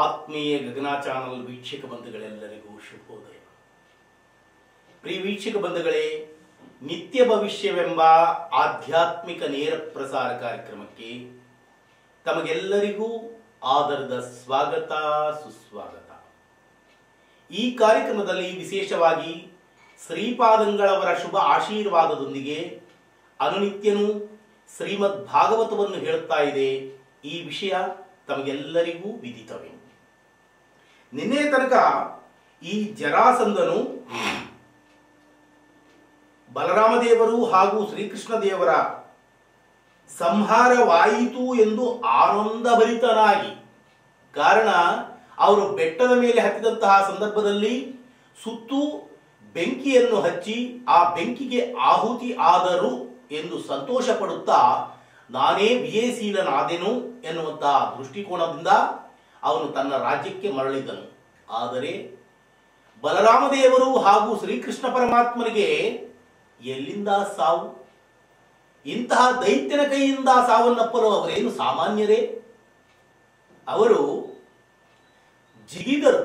ಆತ್ಮೀಯ ಗಗನ ಚಾನಲ್ ವೀಕ್ಷಕ ಬಂಧುಗಳೆಲ್ಲರಿಗೂ ಶುಭೋದಯ. ಪ್ರಿಯ ವೀಕ್ಷಕ ಬಂಧುಗಳೇ, ನಿತ್ಯ ಭವಿಷ್ಯವೆಂಬ ಆಧ್ಯಾತ್ಮಿಕ ನೇರ ಪ್ರಸಾರ ಕಾರ್ಯಕ್ರಮಕ್ಕೆ ತಮಗೆಲ್ಲರಿಗೂ ಆದರದ ಸ್ವಾಗತ ಸುಸ್ವಾಗತ. ಈ ಕಾರ್ಯಕ್ರಮದಲ್ಲಿ ವಿಶೇಷವಾಗಿ ಶ್ರೀಪಾದಂಗಳವರ ಶುಭ ಆಶೀರ್ವಾದದೊಂದಿಗೆ ಅನುನಿತ್ಯನೂ ಶ್ರೀಮದ್ ಭಾಗವತವನ್ನು ಹೇಳುತ್ತಾ ಇದೆ. ಈ ವಿಷಯ ತಮಗೆಲ್ಲರಿಗೂ ವಿದಿತವೇ. ನಿನ್ನೆ ತನಕ ಈ ಜರಾಸಂಧನು ಬಲರಾಮದೇವರು ಹಾಗೂ ಶ್ರೀಕೃಷ್ಣ ದೇವರ ಸಂಹಾರವಾಯಿತು ಎಂದು ಆನಂದಭರಿತನಾಗಿ, ಕಾರಣ ಅವರು ಬೆಟ್ಟದ ಮೇಲೆ ಹತ್ತಿದಂತಹ ಸಂದರ್ಭದಲ್ಲಿ ಸುತ್ತು ಬೆಂಕಿಯನ್ನು ಹಚ್ಚಿ ಆ ಬೆಂಕಿಗೆ ಆಹುತಿ ಆದರು ಎಂದು ಸಂತೋಷ ಪಡುತ್ತಾ ನಾನೇ ವಿಜಯಶೀಲನಾದೆನು ಎನ್ನುವಂತಹ ದೃಷ್ಟಿಕೋನದಿಂದ ಅವನು ತನ್ನ ರಾಜ್ಯಕ್ಕೆ ಮರಳಿದನು. ಆದರೆ ಬಲರಾಮದೇವರು ಹಾಗೂ ಶ್ರೀಕೃಷ್ಣ ಪರಮಾತ್ಮನಿಗೆ ಎಲ್ಲಿಂದ ಸಾವು? ಇಂತಹ ದೈತ್ಯನ ಕೈಯಿಂದ ಸಾವನ್ನಪ್ಪಲು ಅವರೇನು ಸಾಮಾನ್ಯರೇ? ಅವರು ಜಿಗಿದರು.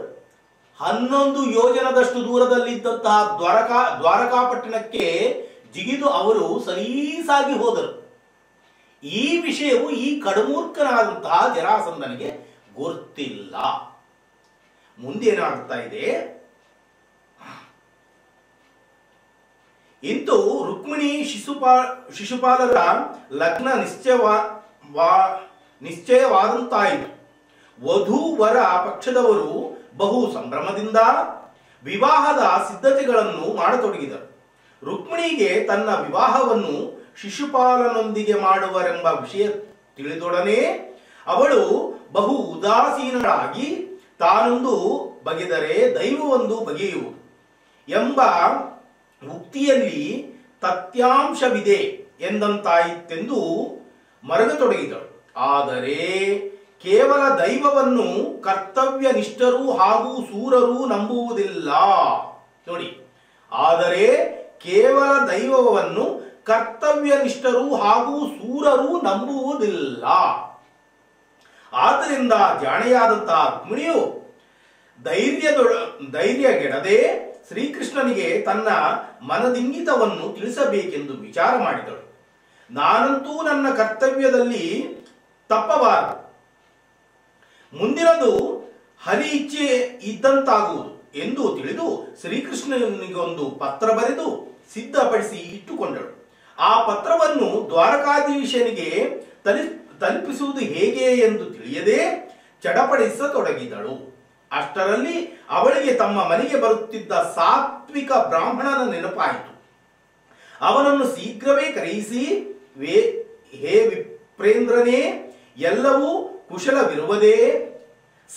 11 ಯೋಜನದಷ್ಟು ದೂರದಲ್ಲಿದ್ದಂತಹ ದ್ವಾರಕಾಪಟ್ಟಣಕ್ಕೆ ಜಿಗಿದು ಅವರು ಸಲೀಸಾಗಿ ಹೋದರು. ಈ ವಿಷಯವು ಈ ಕಡಮೂರ್ಖನಾದಂತಹ ಜರಾಸಂಧನಿಗೆ ಗೊತ್ತಿಲ್ಲ. ಮುಂದೇನಾಗ್ತಾ ಇದೆ? ಇಂದು ರುಕ್ಮಿಣಿ ಶಿಶುಪಾಲರ ಲಗ್ನ ನಿಶ್ಚಯವಾದಂತಾಯಿತು. ವಧು ವರ ಪಕ್ಷದವರು ಬಹು ಸಂಭ್ರಮದಿಂದ ವಿವಾಹದ ಸಿದ್ಧತೆಗಳನ್ನು ಮಾಡತೊಡಗಿದರು. ರುಕ್ಮಿಣಿಗೆ ತನ್ನ ವಿವಾಹವನ್ನು ಶಿಶುಪಾಲನೊಂದಿಗೆ ಮಾಡುವರೆಂಬ ವಿಷಯ ತಿಳಿದೊಡನೆ ಅವಳು ಬಹು ಉದಾಸೀನರಾಗಿ ತಾನೊಂದು ಬಗೆದರೆ ದೈವವೊಂದು ಬಗೆಯುವುದು ಎಂಬ ಉಕ್ತಿಯಲ್ಲಿ ತಥ್ಯಾಂಶವಿದೆ ಎಂದಂತಾಯಿತೆಂದು ಮರಗತೊಡಗಿದಳು. ಆದರೆ ಕೇವಲ ದೈವವನ್ನು ಕರ್ತವ್ಯ ನಿಷ್ಠರು ಹಾಗೂ ಸೂರರು ನಂಬುವುದಿಲ್ಲ ನೋಡಿ. ಆದರೆ ಕೇವಲ ದೈವವನ್ನು ಕರ್ತವ್ಯ ನಿಷ್ಠರು ಹಾಗೂ ಸೂರರು ನಂಬುವುದಿಲ್ಲ. ಆದ್ದರಿಂದ ಜಾಣೆಯಾದಂತಹ ರುಕ್ಮಿಣಿಯು ಧೈರ್ಯಗೆಡದೆ ಶ್ರೀಕೃಷ್ಣನಿಗೆ ತನ್ನ ಮನದಿಂಗಿತವನ್ನು ತಿಳಿಸಬೇಕೆಂದು ವಿಚಾರ ಮಾಡಿದಳು. ನಾನಂತೂ ನನ್ನ ಕರ್ತವ್ಯದಲ್ಲಿ ತಪ್ಪಬಾರದು, ಮುಂದಿನದು ಹರಿ ಇಚ್ಛೆ ಇದ್ದಂತಾಗುವುದು ಎಂದು ತಿಳಿದು ಶ್ರೀಕೃಷ್ಣನಿಗೊಂದು ಪತ್ರ ಬರೆದು ಸಿದ್ಧಪಡಿಸಿ ಇಟ್ಟುಕೊಂಡಳು. ಆ ಪತ್ರವನ್ನು ದ್ವಾರಕಾಧೀಶನಿಗೆ ತಲುಪಿಸುವುದು ಹೇಗೆ ಎಂದು ತಿಳಿಯದೆ ಚಡಪಡಿಸತೊಡಗಿದಳು. ಅಷ್ಟರಲ್ಲಿ ಅವಳಿಗೆ ತಮ್ಮ ಮನೆಗೆ ಬರುತ್ತಿದ್ದ ಸಾತ್ವಿಕ ಬ್ರಾಹ್ಮಣನ ನೆನಪಾಯಿತು. ಅವನನ್ನು ಶೀಘ್ರವೇ ಕರೆಯಿಸಿ, ಹೇ ವಿಪ್ರೇಂದ್ರನೇ, ಎಲ್ಲವೂ ಕುಶಲವಿರುವುದೇ?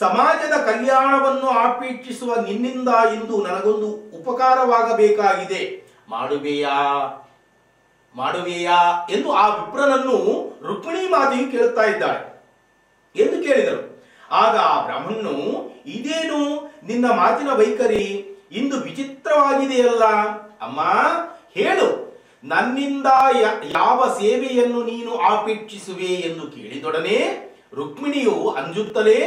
ಸಮಾಜದ ಕಲ್ಯಾಣವನ್ನು ಅಪೇಕ್ಷಿಸುವ ನಿನ್ನಿಂದ ಇಂದು ನನಗೊಂದು ಉಪಕಾರವಾಗಬೇಕಾಗಿದೆ, ಮಾಡುವೆಯಾ ಎಂದು ಆ ವಿಪ್ರನನ್ನು ರುಕ್ಮಿಣಿ ಮಾತೆಯು ಕೇಳುತ್ತಾ ಇದ್ದಾಳೆ ಎಂದು ಕೇಳಿದರು. ಆಗ ಆ ಬ್ರಾಹ್ಮಣನು, ಇದೇನು ನಿನ್ನ ಮಾತಿನ ವೈಖರಿ, ಇಂದು ವಿಚಿತ್ರವಾಗಿದೆಯಲ್ಲ ಅಮ್ಮ, ಹೇಳು, ನನ್ನಿಂದ ಯಾವ ಸೇವೆಯನ್ನು ನೀನು ಅಪೇಕ್ಷಿಸುವೆ ಎಂದು ಕೇಳಿದೊಡನೆ ರುಕ್ಮಿಣಿಯು ಅಂಜುತ್ತಲೇ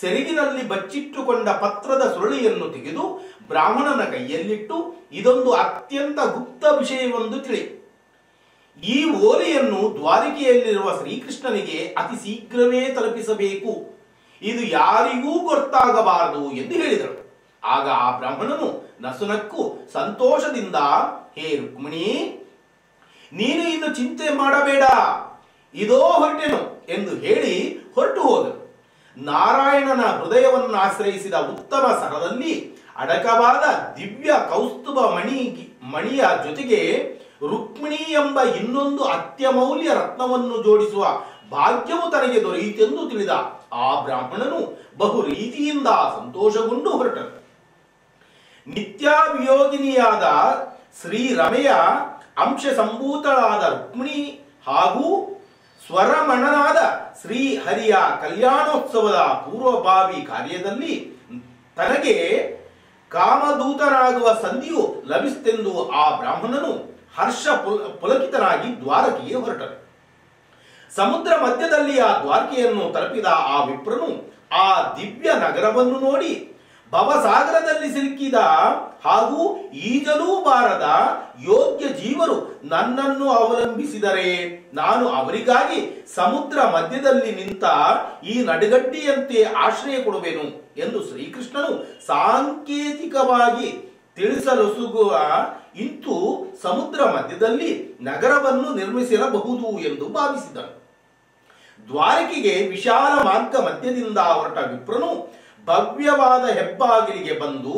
ಸೆರಗಿನಲ್ಲಿ ಬಚ್ಚಿಟ್ಟುಕೊಂಡ ಪತ್ರದ ಸುರುಳಿಯನ್ನು ತೆಗೆದು ಬ್ರಾಹ್ಮಣನ ಕೈಯಲ್ಲಿಟ್ಟು, ಇದೊಂದು ಅತ್ಯಂತ ಗುಪ್ತ ವಿಷಯವೊಂದು ತಿಳಿ, ಈ ಓಲೆಯನ್ನು ದ್ವಾರಿಕೆಯಲ್ಲಿರುವ ಶ್ರೀಕೃಷ್ಣನಿಗೆ ಅತಿ ಶೀಘ್ರವೇ ತಲುಪಿಸಬೇಕು, ಇದು ಯಾರಿಗೂ ಗೊತ್ತಾಗಬಾರದು ಎಂದು ಹೇಳಿದಳು. ಆಗ ಆ ಬ್ರಾಹ್ಮಣನು ನಸುನಕ್ಕು ಸಂತೋಷದಿಂದ, ಹೇ ರುಕ್ಮಿಣಿ, ನೀನು ಇನ್ನು ಚಿಂತೆ ಮಾಡಬೇಡ, ಇದೋ ಹೊರಟೆನು ಎಂದು ಹೇಳಿ ಹೊರಟು ಹೋದನು. ನಾರಾಯಣನ ಹೃದಯವನ್ನು ಆಶ್ರಯಿಸಿದ ಉತ್ತಮ ಸರದಲ್ಲಿ ಅಡಕವಾದ ದಿವ್ಯ ಕೌಸ್ತುಭ ಮಣಿಯ ಜೊತೆಗೆ ರುಕ್ಮಿಣಿ ಎಂಬ ಇನ್ನೊಂದು ಅತ್ಯಮೌಲ್ಯ ರತ್ನವನ್ನು ಜೋಡಿಸುವ ಭಾಗ್ಯವು ತನಗೆ ದೊರೆಯಿತೆಂದು ತಿಳಿದ ಆ ಬ್ರಾಹ್ಮಣನು ಬಹು ರೀತಿಯಿಂದ ಸಂತೋಷಗೊಂಡು ಹೊರಟನು. ನಿತ್ಯಾಭಿಯೋಗಿನಿಯಾದ ಶ್ರೀರಮೆಯ ಅಂಶ ಸಂಭೂತಳಾದ ರುಕ್ಮಿಣಿ ಹಾಗೂ ಸ್ವರಮಣನಾದ ಶ್ರೀಹರಿಯ ಕಲ್ಯಾಣೋತ್ಸವದ ಪೂರ್ವಭಾವಿ ಕಾರ್ಯದಲ್ಲಿ ತನಗೆ ಕಾಮದೂತರಾಗುವ ಸಂಧಿಯು ಲಭಿಸತೆಂದು ಆ ಬ್ರಾಹ್ಮಣನು ಹರ್ಷ ಪುಲಕಿತನಾಗಿ ದ್ವಾರಕೆಗೆ ಹೊರಟನು. ಸಮುದ್ರ ಮಧ್ಯದಲ್ಲಿ ಆ ದ್ವಾರಕೆಯನ್ನು ತಲುಪಿದ ಆ ವಿಪ್ರನು ಆ ದಿವ್ಯ ನಗರವನ್ನು ನೋಡಿ ಭವಸಾಗರದಲ್ಲಿ ಸಿಲುಕಿದ ಹಾಗೂ ಈಗಲೂ ಬಾರದ ಯೋಗ್ಯ ಜೀವರು ನನ್ನನ್ನು ಅವಲಂಬಿಸಿದರೆ ನಾನು ಅವರಿಗಾಗಿ ಸಮುದ್ರ ಮಧ್ಯದಲ್ಲಿ ನಿಂತ ಈ ನಡುಗಟ್ಟಿಯಂತೆ ಆಶ್ರಯ ಕೊಡುವೆನು ಎಂದು ಶ್ರೀಕೃಷ್ಣನು ಸಾಂಕೇತಿಕವಾಗಿ ತಿಳಿಸಲೊಸುಗುವ ಇಂತು ಸಮುದ್ರ ಮಧ್ಯದಲ್ಲಿ ನಗರವನ್ನು ನಿರ್ಮಿಸಿರಬಹುದು ಎಂದು ಭಾವಿಸಿದನು. ದ್ವಾರಕೆಗೆ ವಿಶಾಲ ಮಾರ್ಗ ಮಧ್ಯದಿಂದ ಹೊರಟ ವಿಪ್ರನು ಭವ್ಯವಾದ ಹೆಬ್ಬಾಗಿಲಿಗೆ ಬಂದು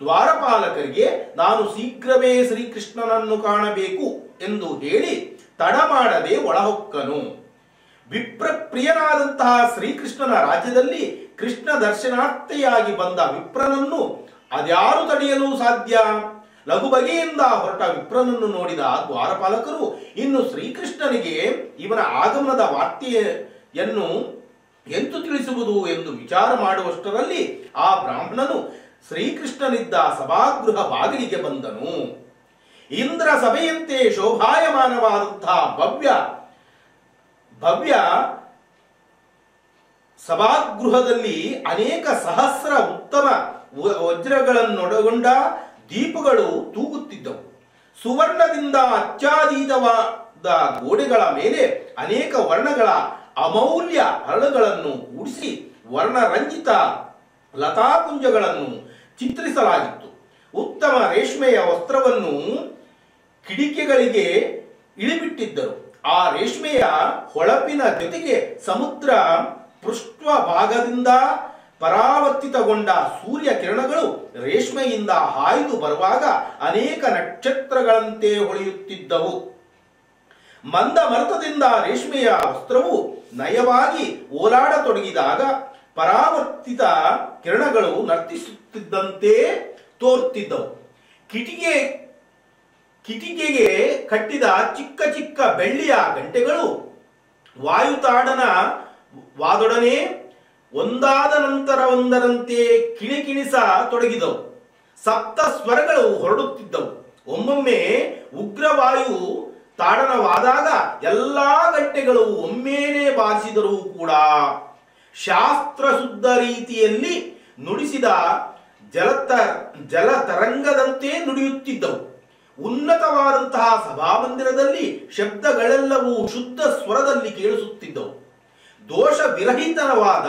ದ್ವಾರಪಾಲಕರಿಗೆ ನಾನು ಶೀಘ್ರವೇ ಶ್ರೀಕೃಷ್ಣನನ್ನು ಕಾಣಬೇಕು ಎಂದು ಹೇಳಿ ತಡ ಮಾಡದೆ ಒಳಹೊಕ್ಕನು. ವಿಪ್ರಪ್ರಿಯನಾದಂತಹ ಶ್ರೀಕೃಷ್ಣನ ರಾಜ್ಯದಲ್ಲಿ ಕೃಷ್ಣ ದರ್ಶನಾರ್ಥಿಯಾಗಿ ಬಂದ ವಿಪ್ರನನ್ನು ಅದ್ಯಾರು ತಡೆಯಲು ಸಾಧ್ಯ? ಲಘು ಬಗೆಯಿಂದ ಹೊರಟ ವಿಪ್ರನನ್ನು ನೋಡಿದ ದ್ವಾರಪಾಲಕರು ಇನ್ನು ಶ್ರೀಕೃಷ್ಣನಿಗೆ ಇವನ ಆಗಮನದ ವಾರ್ತೆಯನ್ನು ಎಂತು ತಿಳಿಸುವುದು ಎಂದು ವಿಚಾರ ಮಾಡುವಷ್ಟರಲ್ಲಿ ಆ ಬ್ರಾಹ್ಮಣನು ಶ್ರೀಕೃಷ್ಣನಿದ್ದ ಸಭಾಗೃಹ ಬಾಗಿಲಿಗೆ ಬಂದನು. ಇಂದ್ರ ಸಭೆಯಂತೆ ಶೋಭಾಯಮಾನವಾದಂತಹ ಭವ್ಯ ಸಭಾಗೃಹದಲ್ಲಿ ಅನೇಕ ಸಹಸ್ರ ಉತ್ತಮ ವಜ್ರಗಳನ್ನೊಳಗೊಂಡ ದೀಪಗಳು ತೂಗುತ್ತಿದ್ದವು. ಸುವರ್ಣದಿಂದ ಅಚ್ಚಾದೀತವಾದ ಗೋಡೆಗಳ ಮೇಲೆ ಅನೇಕ ವರ್ಣಗಳ ಅಮೌಲ್ಯ ಹರಳುಗಳನ್ನು ಕೂಡಿಸಿ ವರ್ಣರಂಜಿತ ಲತಾಪುಂಜಗಳನ್ನು ಚಿತ್ರಿಸಲಾಗಿತ್ತು. ಉತ್ತಮ ರೇಷ್ಮೆಯ ವಸ್ತ್ರವನ್ನು ಕಿಡಿಕೆಗಳಿಗೆ ಇಳಿಬಿಟ್ಟಿದ್ದರು. ಆ ರೇಷ್ಮೆಯ ಹೊಳಪಿನ ಜೊತೆಗೆ ಸಮುದ್ರ ಪೃಷ್ಠ ಭಾಗದಿಂದ ಪರಾವರ್ತಿತಗೊಂಡ ಸೂರ್ಯ ಕಿರಣಗಳು ರೇಷ್ಮೆಯಿಂದ ಹಾಯ್ದು ಬರುವಾಗ ಅನೇಕ ನಕ್ಷತ್ರಗಳಂತೆ ಹೊಳೆಯುತ್ತಿದ್ದವು. ಮಂದ ಮರ್ತದಿಂದ ರೇಷ್ಮೆಯ ವಸ್ತ್ರವು ನಯವಾಗಿ ಓಲಾಡತೊಡಗಿದಾಗ ಪರಾವರ್ತಿತ ಕಿರಣಗಳು ನರ್ತಿಸುತ್ತಿದ್ದಂತೆ ತೋರುತ್ತಿದ್ದವು. ಕಿಟಿಕೆಗೆ ಕಟ್ಟಿದ ಚಿಕ್ಕ ಚಿಕ್ಕ ಬೆಳ್ಳಿಯ ಗಂಟೆಗಳು ವಾಯುತಾಡನ ವಾದೊಡನೆ ಒಂದಾದ ನಂತರ ಒಂದರಂತೆ ಕಿಣಿಕಿಣಿಸ ತೊಡಗಿದವು. ಸಪ್ತ ಸ್ವರಗಳು ಹೊರಡುತ್ತಿದ್ದವು. ಒಮ್ಮೊಮ್ಮೆ ಉಗ್ರವಾಯು ತಾಡನವಾದಾಗ ಎಲ್ಲಾ ಗಂಟೆಗಳು ಒಮ್ಮೆಲೆ ಬಾರಿಸಿದರೂ ಕೂಡ ಶಾಸ್ತ್ರಶುದ್ಧ ರೀತಿಯಲ್ಲಿ ನುಡಿಸಿದ ಜಲತರಂಗದಂತೆ ನುಡಿಯುತ್ತಿದ್ದವು. ಉನ್ನತವಾದಂತಹ ಸಭಾಮಂದಿರದಲ್ಲಿ ಶಬ್ದಗಳೆಲ್ಲವೂ ಶುದ್ಧ ಸ್ವರದಲ್ಲಿ ಕೇಳಿಸುತ್ತಿದ್ದವು. ದೋಷ ವಿರಹಿತನವಾದ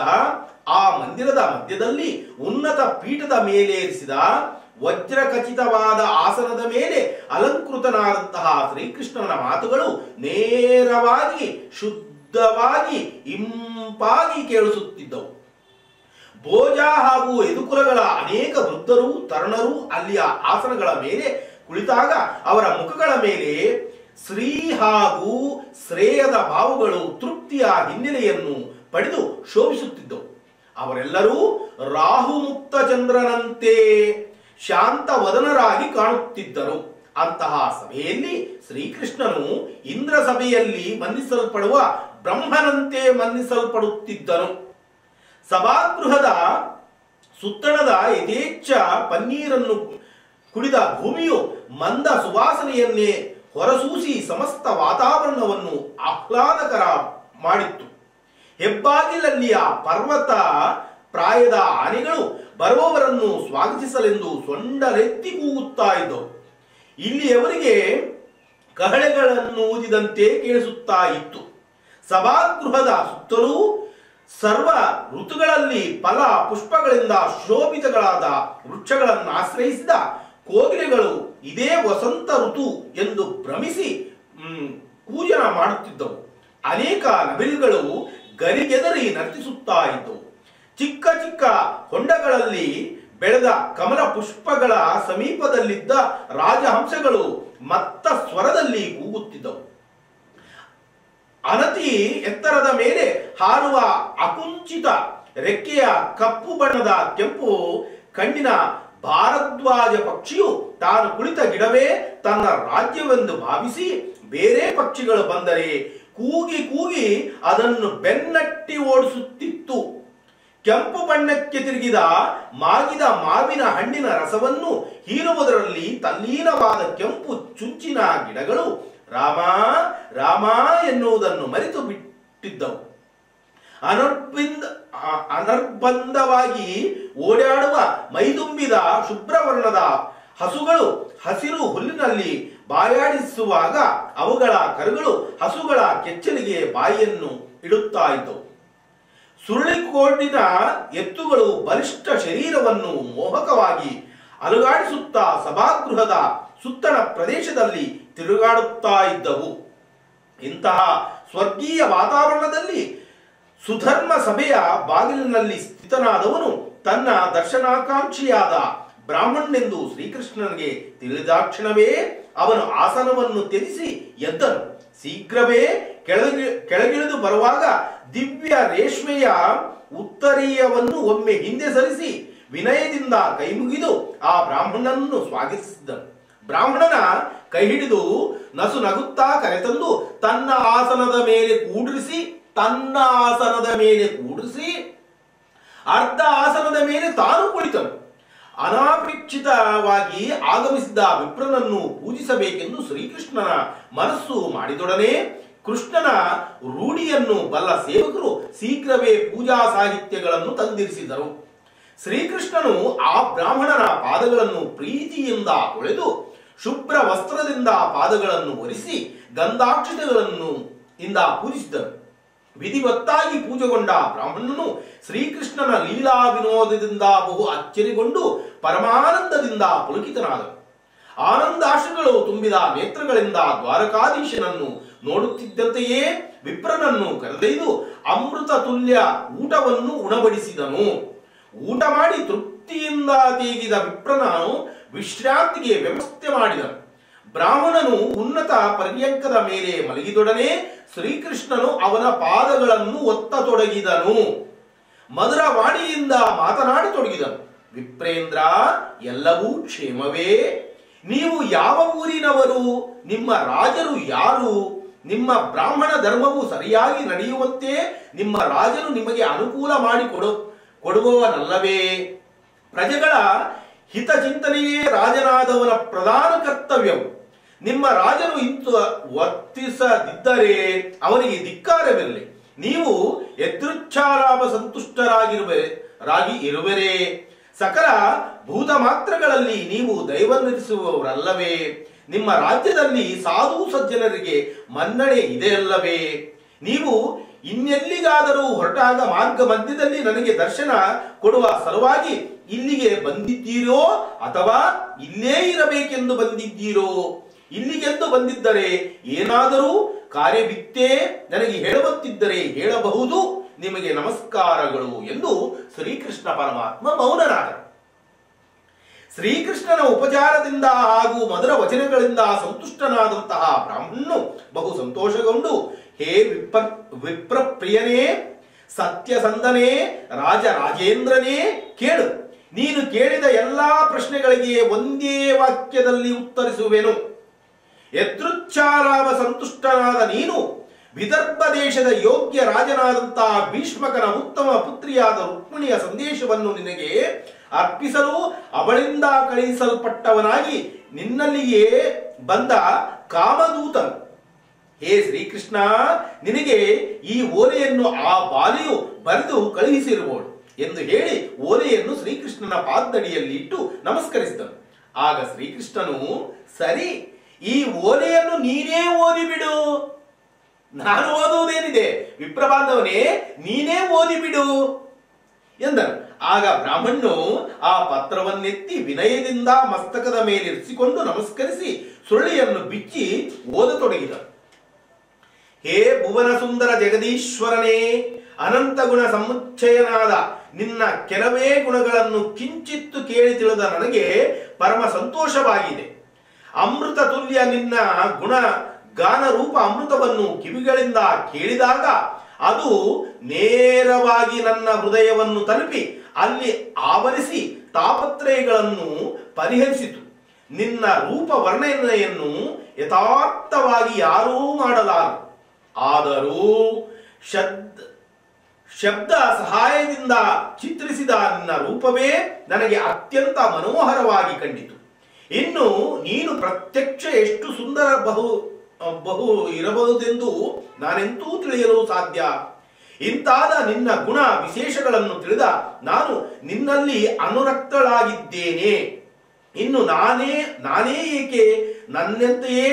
ಆ ಮಂದಿರದ ಮಧ್ಯದಲ್ಲಿ ಉನ್ನತ ಪೀಠದ ಮೇಲೇರಿಸಿದ ವಜ್ರಖಚಿತವಾದ ಆಸನದ ಮೇಲೆ ಅಲಂಕೃತನಾದಂತಹ ಶ್ರೀಕೃಷ್ಣನ ಮಾತುಗಳು ನೇರವಾಗಿ ಶುದ್ಧವಾಗಿ ಇಂಪಾಗಿ ಕೇಳಿಸುತ್ತಿದ್ದವು. ಭೋಜ ಹಾಗೂ ಎದುಕುಲಗಳ ಅನೇಕ ವೃದ್ಧರು ತರುಣರು ಅಲ್ಲಿಯ ಆಸನಗಳ ಮೇಲೆ ಕುಳಿತಾಗ ಅವರ ಮುಖಗಳ ಮೇಲೆ ಶ್ರೀ ಹಾಗೂ ಶ್ರೇಯದ ಭಾವಗಳು ತೃಪ್ತಿಯ ಹಿನ್ನೆಲೆಯನ್ನು ಪಡೆದು ಶೋಭಿಸುತ್ತಿದ್ದವು. ಅವರೆಲ್ಲರೂ ರಾಹುಮುಕ್ತ ಚಂದ್ರನಂತೆ ಶಾಂತ ವದನರಾಗಿ ಕಾಣುತ್ತಿದ್ದರು. ಅಂತಹ ಸಭೆಯಲ್ಲಿ ಶ್ರೀಕೃಷ್ಣನು ಇಂದ್ರ ಸಭೆಯಲ್ಲಿ ಮಂದಿಸಲ್ಪಡುವ ಬ್ರಹ್ಮನಂತೆ ಮಂದಿಸಲ್ಪಡುತ್ತಿದ್ದನು. ಸಭಾಗೃಹದ ಸುತ್ತಣದ ಯಥೇಚ್ಛ ಪನ್ನೀರನ್ನು ಕುಡಿದ ಭೂಮಿಯು ಮಂದ ಸುವಾಸನೆಯನ್ನೇ ಹೊರಸೂಸಿ ಸಮಸ್ತ ವಾತಾವರಣವನ್ನು ಆಹ್ಲಾದಕರ ಮಾಡಿತ್ತು. ಹೆಬ್ಬಾಗಿಲಲ್ಲಿಯ ಪರ್ವತ ಪ್ರಾಯದ ಆನೆಗಳು ಬರುವವರನ್ನು ಸ್ವಾಗತಿಸಲೆಂದು ಸೊಂಡರೆತ್ತಿ ಕೂಗುತ್ತಾ ಇದ್ದವು. ಇಲ್ಲಿಯವರಿಗೆ ಕಹಳೆಗಳನ್ನು ಊದಿದಂತೆ ಕೇಳಿಸುತ್ತಾ ಇತ್ತು. ಸಭಾಗೃಹದ ಸುತ್ತಲೂ ಸರ್ವ ಋತುಗಳಲ್ಲಿ ಫಲ ಪುಷ್ಪಗಳಿಂದ ಶೋಭಿತಗಳಾದ ವೃಕ್ಷಗಳನ್ನು ಆಶ್ರಯಿಸಿದ ಕೋಗಿಲೆಗಳು ಇದೇ ವಸಂತ ಋತು ಎಂದು ಭ್ರಮಿಸಿ ಕೂಜನ ಮಾಡುತ್ತಿದ್ದವು. ಅನೇಕ ನವಿಲುಗಳು ಗರಿಗೆದರಿ ನರ್ತಿಸುತ್ತಾ ಇದ್ದವು. ಚಿಕ್ಕ ಚಿಕ್ಕ ಹೊಂಡಗಳಲ್ಲಿ ಬೆಳೆದ ಕಮಲ ಪುಷ್ಪಗಳ ಸಮೀಪದಲ್ಲಿದ್ದ ರಾಜಹಂಸಗಳು ಮತ್ತ ಸ್ವರದಲ್ಲಿ ಕೂಗುತ್ತಿದ್ದವು. ಅನತಿ ಎತ್ತರದ ಮೇಲೆ ಹಾರುವ ಅಕುಂಚಿತ ರೆಕ್ಕೆಯ ಕಪ್ಪು ಬಣ್ಣದ ಕೆಂಪು ಕಣ್ಣಿನ ಭಾರದ್ವಾಜ ಪಕ್ಷಿಯು ತಾನು ಕುಳಿತ ಗಿಡವೇ ತನ್ನ ರಾಜ್ಯವೆಂದು ಭಾವಿಸಿ ಬೇರೆ ಪಕ್ಷಿಗಳು ಬಂದರೆ ಕೂಗಿ ಕೂಗಿ ಅದನ್ನು ಬೆನ್ನಟ್ಟಿ ಓಡಿಸುತ್ತಿತ್ತು. ಕೆಂಪು ಬಣ್ಣಕ್ಕೆ ತಿರುಗಿದ ಮಾಗಿದ ಮಾವಿನ ಹಣ್ಣಿನ ರಸವನ್ನು ಹೀರುವುದರಲ್ಲಿ ತಲ್ಲೀನವಾದ ಕೆಂಪು ಚುಂಚಿನ ಗಿಡಗಳು ರಾಮ ರಾಮ ಎನ್ನುವುದನ್ನು ಮರೆತು ಬಿಟ್ಟಿದ್ದವು. ಅನರ್ಬಂಧವಾಗಿ ಓಡಾಡುವ ಮೈದುಂಬಿದ ಶುಭ್ರವರ್ಣದ ಹಸುಗಳು ಹಸಿರು ಹುಲ್ಲಿನಲ್ಲಿ ಬಾಯಾಡಿಸುವಾಗ ಅವುಗಳ ಕರುಗಳು ಹಸುಗಳ ಕೆಚ್ಚಲಿಗೆ ಬಾಯಿಯನ್ನು ಇಡುತ್ತಾ ಇದ್ದವು. ಸುರುಳಿಕೋಡಿನ ಎತ್ತುಗಳು ಬಲಿಷ್ಠ ಶರೀರವನ್ನು ಮೋಹಕವಾಗಿ ಅಲುಗಾಡಿಸುತ್ತಾ ಸಭಾಗೃಹದ ಸುತ್ತಣ ಪ್ರದೇಶದಲ್ಲಿ ತಿರುಗಾಡುತ್ತಾ ಇದ್ದವು. ಇಂತಹ ಸ್ವರ್ಗೀಯ ವಾತಾವರಣದಲ್ಲಿ ಸುಧರ್ಮ ಸಭೆಯ ಬಾಗಿಲಿನಲ್ಲಿ ಸ್ಥಿತನಾದವನು ತನ್ನ ದರ್ಶನಾಕಾಂಕ್ಷಿಯಾದ ಬ್ರಾಹ್ಮಣನೆಂದು ಶ್ರೀಕೃಷ್ಣನಿಗೆ ತಿಳಿದಾಕ್ಷಣವೇ ಅವನು ಆಸನವನ್ನು ತ್ಯಜಿಸಿ ಎದ್ದನು. ಶೀಘ್ರವೇ ಕೆಳಗಿಳಿದು ಬರುವಾಗ ದಿವ್ಯ ರೇಷ್ಮೆಯ ಉತ್ತರೀಯವನ್ನು ಒಮ್ಮೆ ಹಿಂದೆ ಸರಿಸಿ ವಿನಯದಿಂದ ಕೈಮುಗಿದು ಆ ಬ್ರಾಹ್ಮಣನನ್ನು ಸ್ವಾಗತಿಸಿದನು. ಬ್ರಾಹ್ಮಣನ ಕೈ ಹಿಡಿದು ನಸು ನಗುತ್ತಾ ಕರೆತಂದು ತನ್ನ ಆಸನದ ಮೇಲೆ ಕೂಡಿಸಿ ಅರ್ಧ ಆಸನದ ಮೇಲೆ ತಾನು ಕುಳಿತನು. ಅನಾಪೇಕ್ಷಿತವಾಗಿ ಆಗಮಿಸಿದ ವಿಪ್ರನನ್ನು ಪೂಜಿಸಬೇಕೆಂದು ಶ್ರೀಕೃಷ್ಣನ ಮನಸ್ಸು ಮಾಡಿದೊಡನೆ ಕೃಷ್ಣನ ರೂಢಿಯನ್ನು ಬಲ್ಲ ಸೇವಕರು ಶೀಘ್ರವೇ ಪೂಜಾ ಸಾಹಿತ್ಯಗಳನ್ನು ತಂದಿರಿಸಿದರು. ಶ್ರೀಕೃಷ್ಣನು ಆ ಬ್ರಾಹ್ಮಣನ ಪಾದಗಳನ್ನು ಪ್ರೀತಿಯಿಂದ ತೊಳೆದು ಶುಭ್ರ ವಸ್ತ್ರದಿಂದ ಪಾದಗಳನ್ನು ಒರೆಸಿ ಗಂಧಾಕ್ಷತೆಗಳನ್ನು ಇಂದ ಪೂಜಿಸಿದನು. ವಿಧಿವತ್ತಾಗಿ ಪೂಜೆಗೊಂಡ ಬ್ರಾಹ್ಮಣನು ಶ್ರೀಕೃಷ್ಣನ ಲೀಲಾ ವಿನೋದದಿಂದ ಬಹು ಅಚ್ಚರಿಗೊಂಡು ಪರಮಾನಂದದಿಂದ ಪುಲಕಿತನಾದನು. ಆನಂದಾಶ್ರುಗಳು ತುಂಬಿದ ನೇತ್ರಗಳಿಂದ ದ್ವಾರಕಾಧೀಶನನ್ನು ನೋಡುತ್ತಿದ್ದಂತೆಯೇ ವಿಪ್ರನನ್ನು ಕರೆದೊಯ್ದು ಅಮೃತ ತುಲ್ಯ ಊಟವನ್ನು ಉಣಬಡಿಸಿದನು. ಊಟ ಮಾಡಿ ತೃಪ್ತಿಯಿಂದ ತೇಗಿದ ವಿಪ್ರನನು ವಿಶ್ರಾಂತಿಗೆ ವ್ಯವಸ್ಥೆ ಮಾಡಿದನು. ಬ್ರಾಹ್ಮಣನು ಉನ್ನತ ಪರ್ಯಂಕದ ಮೇಲೆ ಮಲಗಿದೊಡನೆ ಶ್ರೀಕೃಷ್ಣನು ಅವನ ಪಾದಗಳನ್ನು ಒತ್ತತೊಡಗಿದನು. ಮಧುರವಾಣಿಯಿಂದ ಮಾತನಾಡತೊಡಗಿದನು. ವಿಪ್ರೇಂದ್ರ, ಎಲ್ಲವೂ ಕ್ಷೇಮವೇ? ನೀವು ಯಾವ ಊರಿನವರು? ನಿಮ್ಮ ರಾಜರು ಯಾರು? ನಿಮ್ಮ ಬ್ರಾಹ್ಮಣ ಧರ್ಮವು ಸರಿಯಾಗಿ ನಡೆಯುವಂತೆ ನಿಮ್ಮ ರಾಜನು ನಿಮಗೆ ಅನುಕೂಲ ಮಾಡಿಕೊಡುವವನಲ್ಲವೇ? ಪ್ರಜೆಗಳ ಹಿತಚಿಂತನೆಯೇ ರಾಜನಾದವನ ಪ್ರಧಾನ ಕರ್ತವ್ಯವು. ನಿಮ್ಮ ರಾಜನು ಇಂತು ವರ್ತಿಸದಿದ್ದರೆ ಅವನಿಗೆ ಧಿಕ್ಕಾರವಿರಲಿ. ನೀವು ಯದೃಚ್ಛಾಲಾಭ ಸಂತುಷ್ಟರಾಗಿರುವರೇ? ಸಕಲ ಭೂತ ಮಾತ್ರಗಳಲ್ಲಿ ನೀವು ದೈವನಿರಿಸುವವರಲ್ಲವೇ? ನಿಮ್ಮ ರಾಜ್ಯದಲ್ಲಿ ಸಾಧು ಸಜ್ಜನರಿಗೆ ಮನ್ನಣೆ ಇದೆಯಲ್ಲವೇ? ನೀವು ಇನ್ನೆಲ್ಲಿಗಾದರೂ ಹೊರಟಾಗ ಮಾರ್ಗ ಮಧ್ಯದಲ್ಲಿ ನನಗೆ ದರ್ಶನ ಕೊಡುವ ಸಲುವಾಗಿ ಇಲ್ಲಿಗೆ ಬಂದಿದ್ದೀರೋ ಅಥವಾ ಇಲ್ಲೇ ಇರಬೇಕೆಂದು ಬಂದಿದ್ದೀರೋ? ಇಲ್ಲಿಗೆಂದು ಬಂದಿದ್ದರೆ ಏನಾದರೂ ಕಾರ್ಯವಿತ್ತೇ ನನಗೆ ಹೇಳುವಂತಿದ್ದರೆ ಹೇಳಬಹುದು. ನಿಮಗೆ ನಮಸ್ಕಾರಗಳು ಎಂದು ಶ್ರೀಕೃಷ್ಣ ಪರಮಾತ್ಮ ಮೌನನಾದನು. ಶ್ರೀಕೃಷ್ಣನ ಉಪಚಾರದಿಂದ ಹಾಗೂ ಮಧುರ ವಚನಗಳಿಂದ ಸಂತುಷ್ಟನಾದಂತಹ ಬ್ರಾಹ್ಮಣನು ಬಹು ಸಂತೋಷಗೊಂಡು, ಹೇ ವಿಪ್ರಪ್ರಿಯನೇ, ಸತ್ಯಸಂಧನೇ, ರಾಜರಾಜೇಂದ್ರನೇ, ಕೇಳು. ನೀನು ಕೇಳಿದ ಎಲ್ಲಾ ಪ್ರಶ್ನೆಗಳಿಗೆ ಒಂದೇ ವಾಕ್ಯದಲ್ಲಿ ಉತ್ತರಿಸುವೆನು. ಯದೃಚ್ಛಾಲಾಭ ಸಂತುಷ್ಟನಾದ ನೀನು ವಿದರ್ಭ ದೇಶದ ಯೋಗ್ಯ ರಾಜನಾದಂತಹ ಭೀಷ್ಮಕನ ಉತ್ತಮ ಪುತ್ರಿಯಾದ ರುಕ್ಮಿಣಿಯ ಸಂದೇಶವನ್ನು ನಿನಗೆ ಅರ್ಪಿಸಲು ಅವಳಿಂದ ಕಳುಹಿಸಲ್ಪಟ್ಟವನಾಗಿ ನಿನ್ನಲ್ಲಿಯೇ ಬಂದ ಕಾಮದೂತನು. ಹೇ ಶ್ರೀಕೃಷ್ಣ, ನಿನಗೆ ಈ ಓಲೆಯನ್ನು ಆ ಬಾಲಿಯು ಬರೆದು ಕಳುಹಿಸಿರುವಳು ಎಂದು ಹೇಳಿ ಓಲೆಯನ್ನು ಶ್ರೀಕೃಷ್ಣನ ಪಾದದಡಿಯಲ್ಲಿ ಇಟ್ಟು ನಮಸ್ಕರಿಸಿದನು. ಆಗ ಶ್ರೀಕೃಷ್ಣನು, ಸರಿ, ಈ ಓಲೆಯನ್ನು ನೀನೇ ಓದಿಬಿಡು, ನಾನು ಓದುವುದೇನಿದೆ, ವಿಪ್ರಬಾಂಧವನೇ, ನೀನೇ ಓದಿಬಿಡು ಎಂದನು. ಆಗ ಬ್ರಾಹ್ಮಣನು ಆ ಪತ್ರವನ್ನೆತ್ತಿ ವಿನಯದಿಂದ ಮಸ್ತಕದ ಮೇಲಿರಿಸಿಕೊಂಡು ನಮಸ್ಕರಿಸಿ ಸುರುಳಿಯನ್ನು ಬಿಚ್ಚಿ ಓದತೊಡಗಿದನು. ಹೇ ಭುವನ ಸುಂದರ ಜಗದೀಶ್ವರನೇ, ಅನಂತ ಗುಣ ಸಮುಚ್ಚಯನಾದ ನಿನ್ನ ಕೆಲವೇ ಗುಣಗಳನ್ನು ಕಿಂಚಿತ್ತು ಕೇಳಿ ತಿಳಿದ ನನಗೆ ಪರಮ ಸಂತೋಷವಾಗಿದೆ. ಅಮೃತ ತುಲ್ಯ ನಿನ್ನ ಗುಣ ಗಾನ ರೂಪ ಅಮೃತವನ್ನು ಕಿವಿಗಳಿಂದ ಕೇಳಿದಾಗ ಅದು ನೇರವಾಗಿ ನನ್ನ ಹೃದಯವನ್ನು ತಲುಪಿ ಅಲ್ಲಿ ಆವರಿಸಿ ತಾಪತ್ರಯಗಳನ್ನು ಪರಿಹರಿಸಿತು. ನಿನ್ನ ರೂಪ ವರ್ಣನೆಯನ್ನು ಯಥಾರ್ಥವಾಗಿ ಯಾರೂ ಮಾಡಲಾರರು. ಆದರೂ ಶಬ್ದ ಸಹಾಯದಿಂದ ಚಿತ್ರಿಸಿದ ನಿನ್ನ ರೂಪವೇ ನನಗೆ ಅತ್ಯಂತ ಮನೋಹರವಾಗಿ ಕಂಡಿತು. ಇನ್ನು ನೀನು ಪ್ರತ್ಯಕ್ಷ ಎಷ್ಟು ಸುಂದರ ಬಹು ಬಹು ಇರಬಹುದೆಂದು ನಾನೆಂತೂ ತಿಳಿಯಲು ಸಾಧ್ಯ. ಇಂತಾದ ನಿನ್ನ ಗುಣ ವಿಶೇಷಗಳನ್ನು ತಿಳಿದ ನಾನು ನಿನ್ನಲ್ಲಿ ಅನುರಕ್ತಳಾಗಿದ್ದೇನೆ. ಇನ್ನು ನಾನೇ ಏಕೆ ನನ್ನಂತೆಯೇ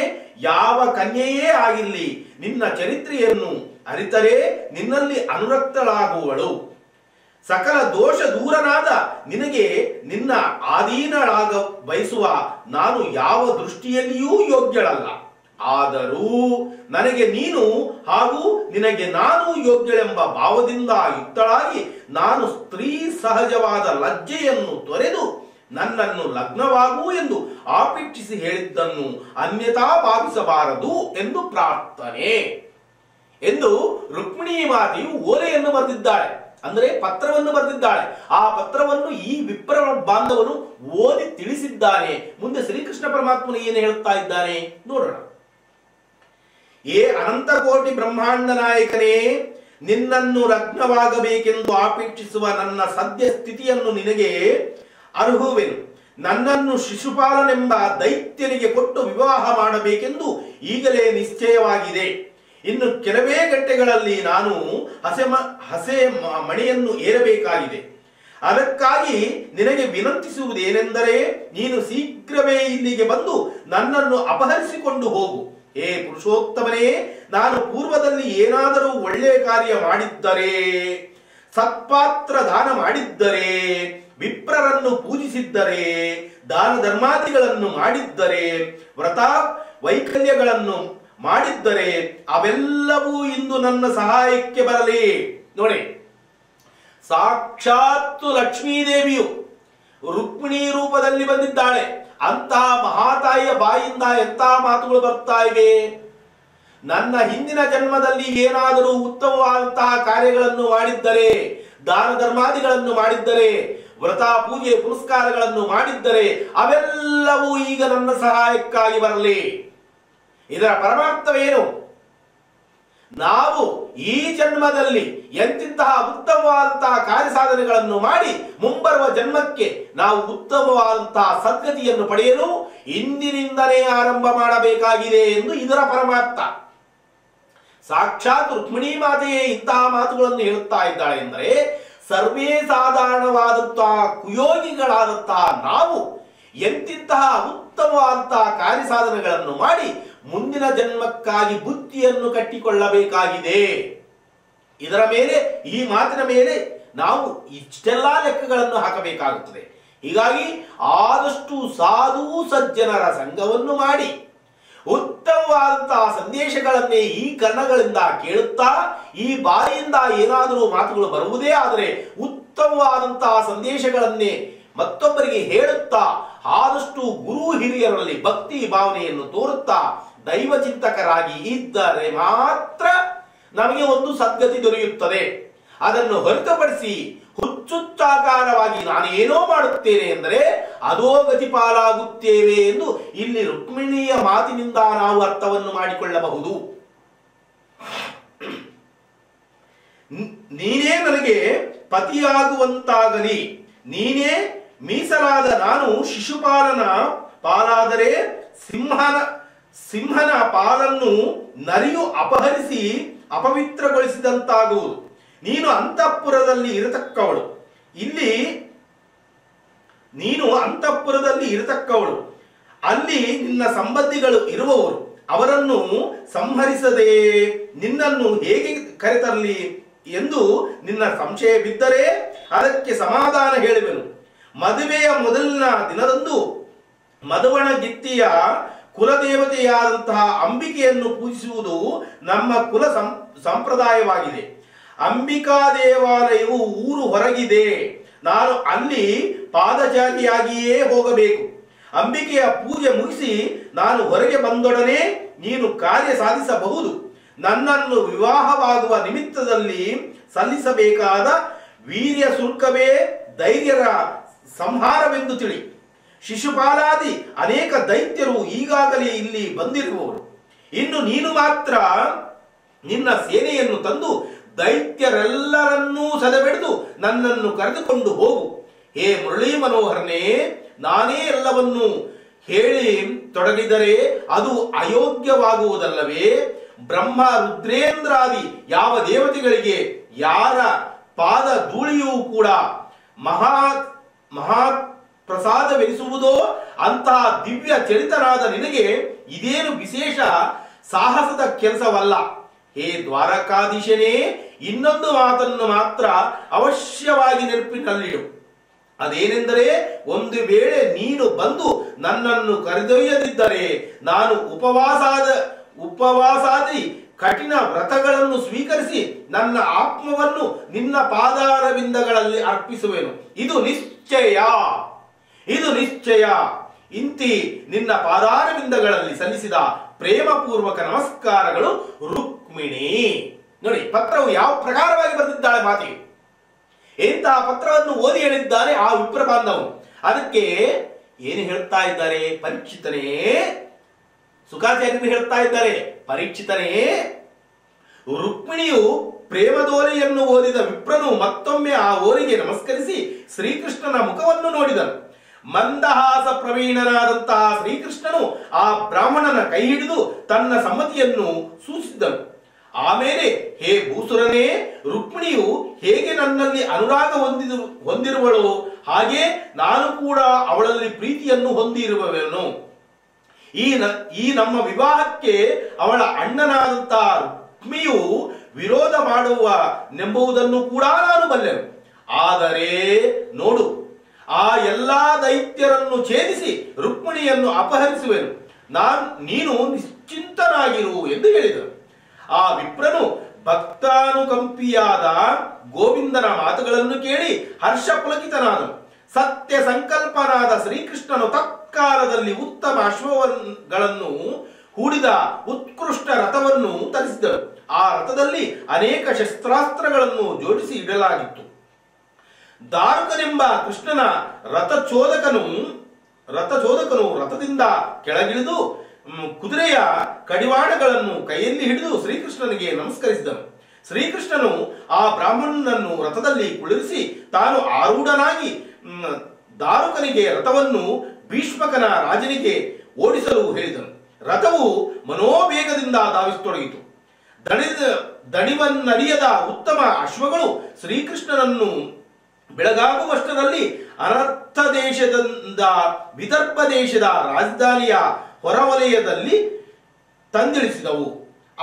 ಯಾವ ಕನ್ಯೆಯೇ ಆಗಿರಲಿ ನಿನ್ನ ಚರಿತ್ರೆಯನ್ನು ಅರಿತರೆ ನಿನ್ನಲ್ಲಿ ಅನುರಕ್ತಳಾಗುವಳು. ಸಕಲ ದೋಷ ದೂರನಾದ ನಿನಗೆ ನಿನ್ನ ಆಧೀನಳಾಗ ಬಯಸುವ ನಾನು ಯಾವ ದೃಷ್ಟಿಯಲ್ಲಿಯೂ ಯೋಗ್ಯಳಲ್ಲ. ಆದರೂ ನನಗೆ ನೀನು ಹಾಗೂ ನಿನಗೆ ನಾನು ಯೋಗ್ಯಳೆಂಬ ಭಾವದಿಂದ ಯುಕ್ತಳಾಗಿ ನಾನು ಸ್ತ್ರೀ ಸಹಜವಾದ ಲಜ್ಜೆಯನ್ನು ತೊರೆದು ನನ್ನನ್ನು ಲಗ್ನವಾಗು ಎಂದು ಆಪೇಕ್ಷಿಸಿ ಹೇಳಿದ್ದನ್ನು ಅನ್ಯಥಾ ಭಾವಿಸಬಾರದು ಎಂದು ಪ್ರಾರ್ಥನೆ ಎಂದು ರುಕ್ಮಿಣಿ ಮಾತೆಯು ಓಲೆಯನ್ನು ಬರೆದಿದ್ದಾಳೆ, ಅಂದರೆ ಪತ್ರವನ್ನು ಬರೆದಿದ್ದಾಳೆ. ಆ ಪತ್ರವನ್ನು ಈ ವಿಪ್ರ ಬಾಂಧವನು ಓದಿ ತಿಳಿಸಿದ್ದಾನೆ. ಮುಂದೆ ಶ್ರೀಕೃಷ್ಣ ಪರಮಾತ್ಮನು ಏನು ಹೇಳುತ್ತಾ ಇದ್ದಾನೆ ನೋಡೋಣ. ಏ ಅನಂತ ಕೋಟಿ ಬ್ರಹ್ಮಾಂಡ ನಾಯಕನೇ, ನಿನ್ನನ್ನು ಲಗ್ನವಾಗಬೇಕೆಂದು ಆಪೇಕ್ಷಿಸುವ ನನ್ನ ಸದ್ಯ ಸ್ಥಿತಿಯನ್ನು ನಿನಗೆ ಅರ್ಹುವೆನು. ನನ್ನನ್ನು ಶಿಶುಪಾಲನೆಂಬ ದೈತ್ಯನಿಗೆ ಕೊಟ್ಟು ವಿವಾಹ ಮಾಡಬೇಕೆಂದು ಈಗಲೇ ನಿಶ್ಚಯವಾಗಿದೆ. ಇನ್ನು ಕೆಲವೇ ಗಂಟೆಗಳಲ್ಲಿ ನಾನು ಹಸೆ ಮಣಿಯನ್ನು ಏರಬೇಕಾಗಿದೆ. ಅದಕ್ಕಾಗಿ ನಿನಗೆ ವಿನಂತಿಸುವುದೇನೆಂದರೆ ನೀನು ಶೀಘ್ರವೇ ಇಲ್ಲಿಗೆ ಬಂದು ನನ್ನನ್ನು ಅಪಹರಿಸಿಕೊಂಡು ಹೋಗು. ಏ ಪುರುಷೋತ್ತಮನೇ, ನಾನು ಪೂರ್ವದಲ್ಲಿ ಏನಾದರೂ ಒಳ್ಳೆಯ ಕಾರ್ಯ ಮಾಡಿದ್ದರೆ, ಸತ್ಪಾತ್ರ ದಾನ ಮಾಡಿದ್ದರೆ, ವಿಪ್ರರನ್ನು ಪೂಜಿಸಿದ್ದರೆ, ದಾನ ಧರ್ಮಾದಿಗಳನ್ನು ಮಾಡಿದ್ದರೆ, ವ್ರತ ವೈಕಲ್ಯಗಳನ್ನು ಮಾಡಿದ್ದರೆ ಅವೆಲ್ಲವೂ ಇಂದು ನನ್ನ ಸಹಾಯಕ್ಕೆ ಬರಲಿ. ನೋಡಿ, ಸಾಕ್ಷಾತ್ ಲಕ್ಷ್ಮೀದೇವಿಯು ರುಕ್ಮಿಣಿ ರೂಪದಲ್ಲಿ ಬಂದಿದ್ದಾಳೆ. ಅಂತಹ ಮಹಾತಾಯಿಯ ಬಾಯಿಂದ ಎಂಥ ಮಾತುಗಳು ಬರ್ತಾ ಇವೆ. ನನ್ನ ಹಿಂದಿನ ಜನ್ಮದಲ್ಲಿ ಏನಾದರೂ ಉತ್ತಮವಾದಂತಹ ಕಾರ್ಯಗಳನ್ನು ಮಾಡಿದ್ದರೆ, ದಾನ ಧರ್ಮಾದಿಗಳನ್ನು ಮಾಡಿದ್ದರೆ, ವ್ರತ ಪೂಜೆ ಪುರಸ್ಕಾರಗಳನ್ನು ಮಾಡಿದ್ದರೆ ಅವೆಲ್ಲವೂ ಈಗ ನನ್ನ ಸಹಾಯಕ್ಕಾಗಿ ಬರಲಿ. ಇದರ ಪರಮಾರ್ಥವೇನು? ನಾವು ಈ ಜನ್ಮದಲ್ಲಿ ಎಂತಿಂತಹ ಉತ್ತಮವಾದಂತಹ ಕಾರ್ಯ ಸಾಧನೆಗಳನ್ನು ಮಾಡಿ ಮುಂಬರುವ ಜನ್ಮಕ್ಕೆ ನಾವು ಉತ್ತಮವಾದಂತಹ ಸದ್ಗತಿಯನ್ನು ಪಡೆಯಲು ಇಂದಿನಿಂದಲೇ ಆರಂಭ ಮಾಡಬೇಕಾಗಿದೆ ಎಂದು ಇದರ ಪರಮಾರ್ಥ. ಸಾಕ್ಷಾತ್ ರುಕ್ಮಿಣಿ ಮಾತೆಯೇ ಇಂತಹ ಮಾತುಗಳನ್ನು ಹೇಳುತ್ತಾ ಇದ್ದಾಳೆ ಎಂದರೆ, ಸರ್ವೇ ಸಾಧಾರಣವಾದಂತಹ ಕುಯೋಗಿಗಳಾದಂತಹ ನಾವು ಎಂತಿಂತಹ ಉತ್ತಮವಾದಂತಹ ಕಾರ್ಯ ಸಾಧನೆಗಳನ್ನು ಮಾಡಿ ಮುಂದಿನ ಜನ್ಮಕ್ಕಾಗಿ ಬುದ್ಧಿಯನ್ನು ಕಟ್ಟಿಕೊಳ್ಳಬೇಕಾಗಿದೆ. ಇದರ ಮೇಲೆ, ಈ ಮಾತಿನ ಮೇಲೆ ನಾವು ಇಷ್ಟೆಲ್ಲ ಲೆಕ್ಕಗಳನ್ನು ಹಾಕಬೇಕಾಗುತ್ತದೆ. ಹೀಗಾಗಿ ಆದಷ್ಟು ಸಾಧು ಸಜ್ಜನರ ಸಂಘವನ್ನು ಮಾಡಿ ಉತ್ತಮವಾದಂತಹ ಸಂದೇಶಗಳನ್ನೇ ಈ ಕರ್ಣಗಳಿಂದ ಕೇಳುತ್ತಾ, ಈ ಬಾಯಿಯಿಂದ ಏನಾದರೂ ಮಾತುಗಳು ಬರುವುದೇ ಆದರೆ ಉತ್ತಮವಾದಂತಹ ಸಂದೇಶಗಳನ್ನೇ ಮತ್ತೊಬ್ಬರಿಗೆ ಹೇಳುತ್ತಾ, ಆದಷ್ಟು ಗುರು ಹಿರಿಯರಲ್ಲಿ ಭಕ್ತಿ ಭಾವನೆಯನ್ನು ತೋರುತ್ತಾ ದೈವ ಚಿಂತಕರಾಗಿ ಇದ್ದರೆ ಮಾತ್ರ ನಮಗೆ ಒಂದು ಸದ್ಗತಿ ದೊರೆಯುತ್ತದೆ. ಅದನ್ನು ಹೊರತುಪಡಿಸಿ ಹುಚ್ಚುಚ್ಚಾಕಾರವಾಗಿ ನಾನೇನೋ ಮಾಡುತ್ತೇನೆ ಎಂದರೆ ಅದೋ ಗತಿ ಪಾಲಾಗುತ್ತೇವೆ ಎಂದು ಇಲ್ಲಿ ರುಕ್ಮಿಣಿಯ ಮಾತಿನಿಂದ ನಾವು ಅರ್ಥವನ್ನು ಮಾಡಿಕೊಳ್ಳಬಹುದು. ನೀನೇ ನನಗೆ ಪತಿಯಾಗುವಂತಾಗಲಿ, ನೀನೇ ಮೀಸಲಾದ ನಾನು ಶಿಶುಪಾಲನ ಪಾಲಾದರೆ ಸಿಂಹನ ಪಾಲನ್ನು ನರಿಯು ಅಪಹರಿಸಿ ಅಪವಿತ್ರಗೊಳಿಸಿದಂತಾಗುವುದು. ನೀನು ಅಂತಃಪುರದಲ್ಲಿ ಇರತಕ್ಕವಳು, ಅಲ್ಲಿ ನಿನ್ನ ಸಂಬಂಧಿಗಳು ಇರುವವರು, ಅವರನ್ನು ಸಂಹರಿಸದೆ ನಿನ್ನನ್ನು ಹೇಗೆ ಕರೆತರಲಿ ಎಂದು ನಿನ್ನ ಸಂಶಯ ಬಿದ್ದರೆ ಅದಕ್ಕೆ ಸಮಾಧಾನ ಹೇಳುವೆನು. ಮದುವೆಯ ಮೊದಲಿನ ದಿನದಂದು ಮಧುವಣಗಿತ್ತಿಯ ಕುಲದೇವತೆಯಾದಂತಹ ಅಂಬಿಕೆಯನ್ನು ಪೂಜಿಸುವುದು ನಮ್ಮ ಕುಲ ಸಂಪ್ರದಾಯವಾಗಿದೆ. ಅಂಬಿಕಾ ದೇವಾಲಯವು ಊರು ಹೊರಗಿದೆ. ನಾನು ಅಲ್ಲಿ ಪಾದಚಾರಿಯಾಗಿಯೇ ಹೋಗಬೇಕು. ಅಂಬಿಕೆಯ ಪೂಜೆ ಮುಗಿಸಿ ನಾನು ಹೊರಗೆ ಬಂದೊಡನೆ ನೀನು ಕಾರ್ಯ ಸಾಧಿಸಬಹುದು. ನನ್ನನ್ನು ವಿವಾಹವಾಗುವ ನಿಮಿತ್ತದಲ್ಲಿ ಸಲ್ಲಿಸಬೇಕಾದ ವೀರ್ಯ ಶುಲ್ಕವೇ ಧೈರ್ಯರ ಸಂಹಾರವೆಂದು ತಿಳಿ. ಶಿಶುಪಾಲಾದಿ ಅನೇಕ ದೈತ್ಯರು ಈಗಾಗಲೇ ಇಲ್ಲಿ ಬಂದಿರುವವರು. ಇನ್ನು ನೀನು ಮಾತ್ರ ನಿನ್ನ ಸೇನೆಯನ್ನು ತಂದು ದೈತ್ಯರೆಲ್ಲರನ್ನೂ ಸದೆಬೆಡೆದು ನನ್ನನ್ನು ಕರೆದುಕೊಂಡು ಹೋಗು. ಹೇ ಮುರಳಿ ಮನೋಹರನೇ, ನಾನೇ ಎಲ್ಲವನ್ನೂ ಹೇಳಿ ತೊಡಗಿದರೆ ಅದು ಅಯೋಗ್ಯವಾಗುವುದಲ್ಲವೇ? ಬ್ರಹ್ಮ ರುದ್ರೇಂದ್ರಾದಿ ಯಾವ ದೇವತೆಗಳಿಗೆ ಯಾರ ಪಾದ ಧೂಳಿಯೂ ಕೂಡ ಮಹಾ ಪ್ರಸಾದವೆನಿಸುವುದೋ ಅಂತಹ ದಿವ್ಯ ಚರಿತರಾದ ನಿನಗೆ ಇದೇನು ವಿಶೇಷ ಸಾಹಸದ ಕೆಲಸವಲ್ಲ. ಹೇ ದ್ವಾರಕಾಧೀಶನೇ, ಇನ್ನೊಂದು ಮಾತನ್ನು ಮಾತ್ರ ಅವಶ್ಯವಾಗಿ ನೆನಪಿನಲ್ಲಿಡು. ಅದೇನೆಂದರೆ, ಒಂದು ವೇಳೆ ನೀನು ಬಂದು ನನ್ನನ್ನು ಕರೆದೊಯ್ಯದಿದ್ದರೆ ನಾನು ಉಪವಾಸಾದಿ ಕಠಿಣ ವ್ರತಗಳನ್ನು ಸ್ವೀಕರಿಸಿ ನನ್ನ ಆತ್ಮವನ್ನು ನಿನ್ನ ಪಾದಾರವಿಂದಗಳಲ್ಲಿ ಅರ್ಪಿಸುವೆನು. ಇದು ನಿಶ್ಚಯ. ಇಂತಿ ನಿನ್ನ ಪಾದಾರವಿಂದಗಳಲ್ಲಿ ಸಲ್ಲಿಸಿದ ಪ್ರೇಮಪೂರ್ವಕ ನಮಸ್ಕಾರಗಳು ರುಕ್ಮಿಣಿ. ನೋಡಿ, ಪತ್ರವು ಯಾವ ಪ್ರಕಾರವಾಗಿ ಬರೆದಿದ್ದಾಳೆ ಮಾತಿಗೆ. ಎಂತಹ ಪತ್ರವನ್ನು ಓದಿ ಹೇಳಿದ್ದಾನೆ ಆ ವಿಪ್ರ ಬಾಂಧವನು. ಅದಕ್ಕೆ ಏನು ಹೇಳ್ತಾ ಇದ್ದಾರೆ? ಪರೀಕ್ಷಿತನೇ, ಸುಖಾಚಾರ್ಯರು ಹೇಳ್ತಾ ಇದ್ದಾರೆ, ಪರೀಕ್ಷಿತನೇ, ರುಕ್ಮಿಣಿಯು ಪ್ರೇಮದೋಲೆಯನ್ನು ಓದಿದ ವಿಪ್ರನು ಮತ್ತೊಮ್ಮೆ ಆ ಓರಿಗೆ ನಮಸ್ಕರಿಸಿ ಶ್ರೀಕೃಷ್ಣನ ಮುಖವನ್ನು ನೋಡಿದನು. ಮಂದಹಾಸ ಪ್ರವೀಣನಾದಂತಹ ಶ್ರೀಕೃಷ್ಣನು ಆ ಬ್ರಾಹ್ಮಣನ ಕೈ ಹಿಡಿದು ತನ್ನ ಸಮ್ಮತಿಯನ್ನು ಸೂಚಿಸಿದನು. ಆಮೇಲೆ, ಹೇ ಭೂಸುರನೇ, ರುಕ್ಮಿಣಿಯು ಹೇಗೆ ನನ್ನಲ್ಲಿ ಅನುರಾಗ ಹೊಂದಿರುವಳು ಹಾಗೆ ನಾನು ಕೂಡ ಅವಳಲ್ಲಿ ಪ್ರೀತಿಯನ್ನು ಹೊಂದಿರುವವನು. ಈ ನಮ್ಮ ವಿವಾಹಕ್ಕೆ ಅವಳ ಅಣ್ಣನಾದಂತಹ ರುಕ್ಮಿಣಿಯು ವಿರೋಧ ಮಾಡುವನೆಂಬುದನ್ನು ಕೂಡ ನಾನು ಬಲ್ಲೆನು. ಆದರೆ ನೋಡು, ಆ ಎಲ್ಲಾ ದೈತ್ಯರನ್ನು ಛೇದಿಸಿ ರುಕ್ಮಿಣಿಯನ್ನು ಅಪಹರಿಸುವೆನು. ನೀನು ನಿಶ್ಚಿಂತನಾಗಿರು ಎಂದು ಹೇಳಿದರು. ಆ ವಿಪ್ರನು ಭಕ್ತಾನುಕಂಪಿಯಾದ ಗೋವಿಂದನ ಮಾತುಗಳನ್ನು ಕೇಳಿ ಹರ್ಷಪುಲಕಿತನಾದನು. ಸತ್ಯ ಸಂಕಲ್ಪನಾದ ಶ್ರೀಕೃಷ್ಣನು ತತ್ಕಾಲದಲ್ಲಿ ಉತ್ತಮ ಅಶ್ವಗಳನ್ನು ಹೂಡಿದ ಉತ್ಕೃಷ್ಟ ರಥವನ್ನು ತರಿಸಿದನು. ಆ ರಥದಲ್ಲಿ ಅನೇಕ ಶಸ್ತ್ರಾಸ್ತ್ರಗಳನ್ನು ಜೋಡಿಸಿ ಇಡಲಾಗಿತ್ತು. ದಾರುಕನೆಂಬ ಕೃಷ್ಣನ ರಥಚೋದಕನು ರಥದಿಂದ ಕೆಳಗಿಳಿದು ಕುದುರೆಯ ಕಡಿವಾಣಗಳನ್ನು ಕೈಯಲ್ಲಿ ಹಿಡಿದು ಶ್ರೀಕೃಷ್ಣನಿಗೆ ನಮಸ್ಕರಿಸಿದನು. ಶ್ರೀಕೃಷ್ಣನು ಆ ಬ್ರಾಹ್ಮಣನನ್ನು ರಥದಲ್ಲಿ ಕುಳ್ಳಿರಿಸಿ ತಾನು ಆರೂಢನಾಗಿ ದಾರುಕನಿಗೆ ರಥವನ್ನು ಭೀಷ್ಮಕನ ರಾಜನಿಗೆ ಓಡಿಸಲು ಹೇಳಿದನು. ರಥವು ಮನೋವೇಗದಿಂದ ಧಾವಿಸತೊಡಗಿತು. ದಣಿವನ್ನರಿಯದ ಉತ್ತಮ ಅಶ್ವಗಳು ಶ್ರೀಕೃಷ್ಣನನ್ನು ಬೆಳಗಾಗುವಷ್ಟರಲ್ಲಿ ಅನರ್ಥ ದೇಶದಿಂದ ವಿದರ್ಭ ದೇಶದ ರಾಜಧಾನಿಯ ಹೊರವಲಯದಲ್ಲಿ ತಂದಿಳಿಸಿದವು.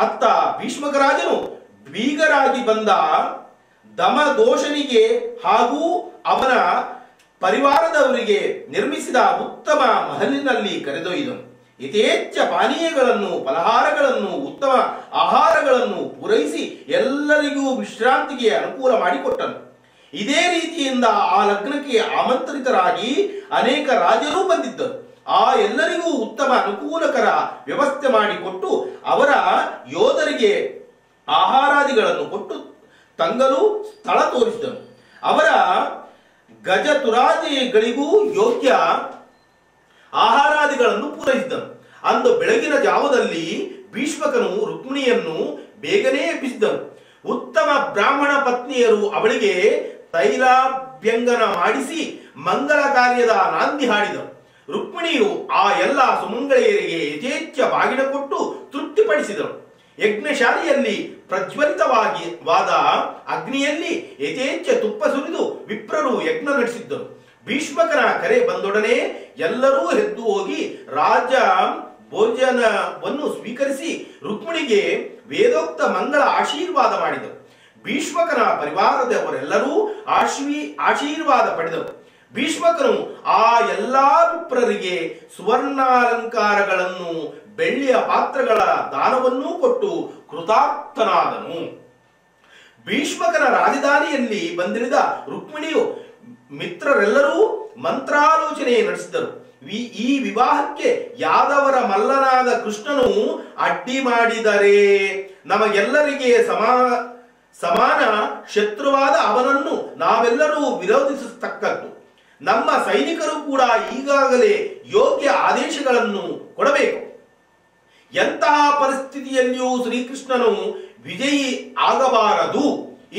ಅತ್ತ ಭೀಷ್ಮಕರಾಜನು ಬೀಗರಾಗಿ ಬಂದ ದಮದೋಷನಿಗೆ ಹಾಗೂ ಅವನ ಪರಿವಾರದವರಿಗೆ ನಿರ್ಮಿಸಿದ ಉತ್ತಮ ಮಹಲಿನಲ್ಲಿ ಕರೆದೊಯ್ದನು. ಯಥೇಚ್ಛ ಪಾನೀಯಗಳನ್ನು, ಫಲಹಾರಗಳನ್ನು, ಉತ್ತಮ ಆಹಾರಗಳನ್ನು ಪೂರೈಸಿ ಎಲ್ಲರಿಗೂ ವಿಶ್ರಾಂತಿಗೆ ಅನುಕೂಲ ಮಾಡಿಕೊಟ್ಟನು. ಇದೇ ರೀತಿಯಿಂದ ಆ ಲಗ್ನಕ್ಕೆ ಆಮಂತ್ರಿತರಾಗಿ ಅನೇಕ ರಾಜರು ಬಂದಿದ್ದರು. ಆ ಎಲ್ಲರಿಗೂ ಉತ್ತಮ ಅನುಕೂಲಕರ ವ್ಯವಸ್ಥೆ ಮಾಡಿಕೊಟ್ಟು ಅವರ ಯೋಧರಿಗೆ ಆಹಾರಾದಿಗಳನ್ನು ಕೊಟ್ಟು ತಂಗಲು ಸ್ಥಳ ತೋರಿಸಿದನು. ಅವರ ಗಜ ತುರಾಜಿಗಳಿಗೂ ಯೋಗ್ಯ ಆಹಾರಾದಿಗಳನ್ನು ಪೂರೈಸಿದನು. ಅಂದು ಬೆಳಗಿನ ಜಾವದಲ್ಲಿ ಭೀಷ್ಮಕನು ರುಕ್ಮಿಣಿಯನ್ನು ಬೇಗನೆ ಎಬ್ಬಿಸಿದನು. ಉತ್ತಮ ಬ್ರಾಹ್ಮಣ ಪತ್ನಿಯರು ಅವಳಿಗೆ ತೈಲಾಭ್ಯಂಗನ ಮಾಡಿಸಿ ಮಂಗಲ ಕಾರ್ಯದ ನಾಂದಿ ಹಾಡಿದನು. ರುಕ್ಮಿಣಿಯು ಆ ಎಲ್ಲ ಸುಮಂಗಳೆಯರಿಗೆ ಯಥೇಚ್ಛ ಬಾಗಿನ ಕೊಟ್ಟು ತೃಪ್ತಿಪಡಿಸಿದಳು. ಯಜ್ಞಶಾಲೆಯಲ್ಲಿ ಪ್ರಜ್ವಲಿತವಾಗಿ ವಾದ ಅಗ್ನಿಯಲ್ಲಿ ಯಥೇಚ್ಛ ತುಪ್ಪ ಸುರಿದು ವಿಪ್ರರು ಯಜ್ಞ ನಡೆಸಿದ್ದರು. ಭೀಷ್ಮಕನ ಕರೆ ಬಂದೊಡನೆ ಎಲ್ಲರೂ ಎದ್ದು ಹೋಗಿ ರಾಜ ಭೋಜನವನ್ನು ಸ್ವೀಕರಿಸಿ ರುಕ್ಮಿಣಿಗೆ ವೇದೋಕ್ತ ಮಂಗಳ ಆಶೀರ್ವಾದ ಮಾಡಿದರು. ಭೀಷ್ಮಕನ ಪರಿವಾರದವರೆಲ್ಲರೂ ಆಶೀರ್ವಾದ ಪಡೆದರು. ಭೀಷ್ಮಕನು ಆ ಎಲ್ಲಾ ವಿಪ್ರರಿಗೆ ಸುವರ್ಣಾಲಂಕಾರಗಳನ್ನು, ಬೆಳ್ಳಿಯ ಪಾತ್ರಗಳ ದಾನವನ್ನೂ ಕೊಟ್ಟು ಕೃತಾರ್ಥನಾದನು. ಭೀಷ್ಮಕನ ರಾಜಧಾನಿಯಲ್ಲಿ ಬಂದಿಳಿದ ರುಕ್ಮಿಣಿಯು ಮಿತ್ರರೆಲ್ಲರೂ ಮಂತ್ರಾಲೋಚನೆ ನಡೆಸಿದರು. ಈ ವಿವಾಹಕ್ಕೆ ಯಾದವರ ಮಲ್ಲನಾದ ಕೃಷ್ಣನು ಅಡ್ಡಿ ಮಾಡಿದರೆ ನಮಗೆಲ್ಲರಿಗೆ ಸಮಾನ ಶತ್ರುವಾದ ಅವನನ್ನು ನಾವೆಲ್ಲರೂ ವಿರೋಧಿಸತಕ್ಕದ್ದು. ನಮ್ಮ ಸೈನಿಕರು ಕೂಡ ಈಗಾಗಲೇ ಯೋಗ್ಯ ಆದೇಶಗಳನ್ನು ಕೊಡಬೇಕು. ಎಂತಹ ಪರಿಸ್ಥಿತಿಯಲ್ಲಿಯೂ ಶ್ರೀಕೃಷ್ಣನು ವಿಜಯಿ ಆಗಬಾರದು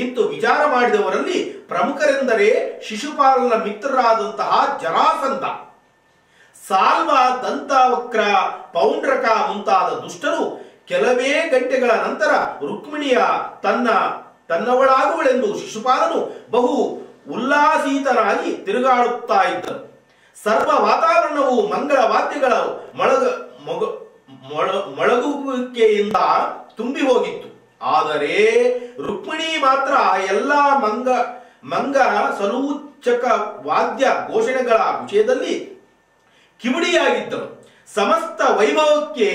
ಇಂತು ವಿಚಾರ ಮಾಡಿದವರಲ್ಲಿ ಪ್ರಮುಖರೆಂದರೆ ಶಿಶುಪಾಲನ ಮಿತ್ರರಾದಂತಹ ಜರಾಸಂಧ, ಸಾಲ್ವ, ದಂತವಕ್ರ, ಪೌಂಡ್ರಕ ಮುಂತಾದ ದುಷ್ಟರು. ಕೆಲವೇ ಗಂಟೆಗಳ ನಂತರ ರುಕ್ಮಿಣಿಯ ತನ್ನ ತನ್ನವಳಾಗುವಳೆಂದು ಶಿಶುಪಾಲನು ಬಹು ಉಲ್ಲಾಸಿತನಾಗಿ ತಿರುಗಾಡುತ್ತಾ ಇದ್ದನು. ಸರ್ವ ವಾತಾವರಣವು ಮಂಗಳ ವಾದ್ಯಗಳ ಮೊಳಗುವಿಕೆಯಿಂದ ತುಂಬಿ ಹೋಗಿತ್ತು. ಆದರೆ ರುಕ್ಮಿಣಿ ಮಾತ್ರ ಎಲ್ಲ ಮಂಗ ಸಲೂಚಕ ವಾದ್ಯ ಘೋಷಣೆಗಳ ವಿಷಯದಲ್ಲಿ ಕಿವುಡಿಯಾಗಿದ್ದಳು. ಸಮಸ್ತ ವೈಭವಕ್ಕೆ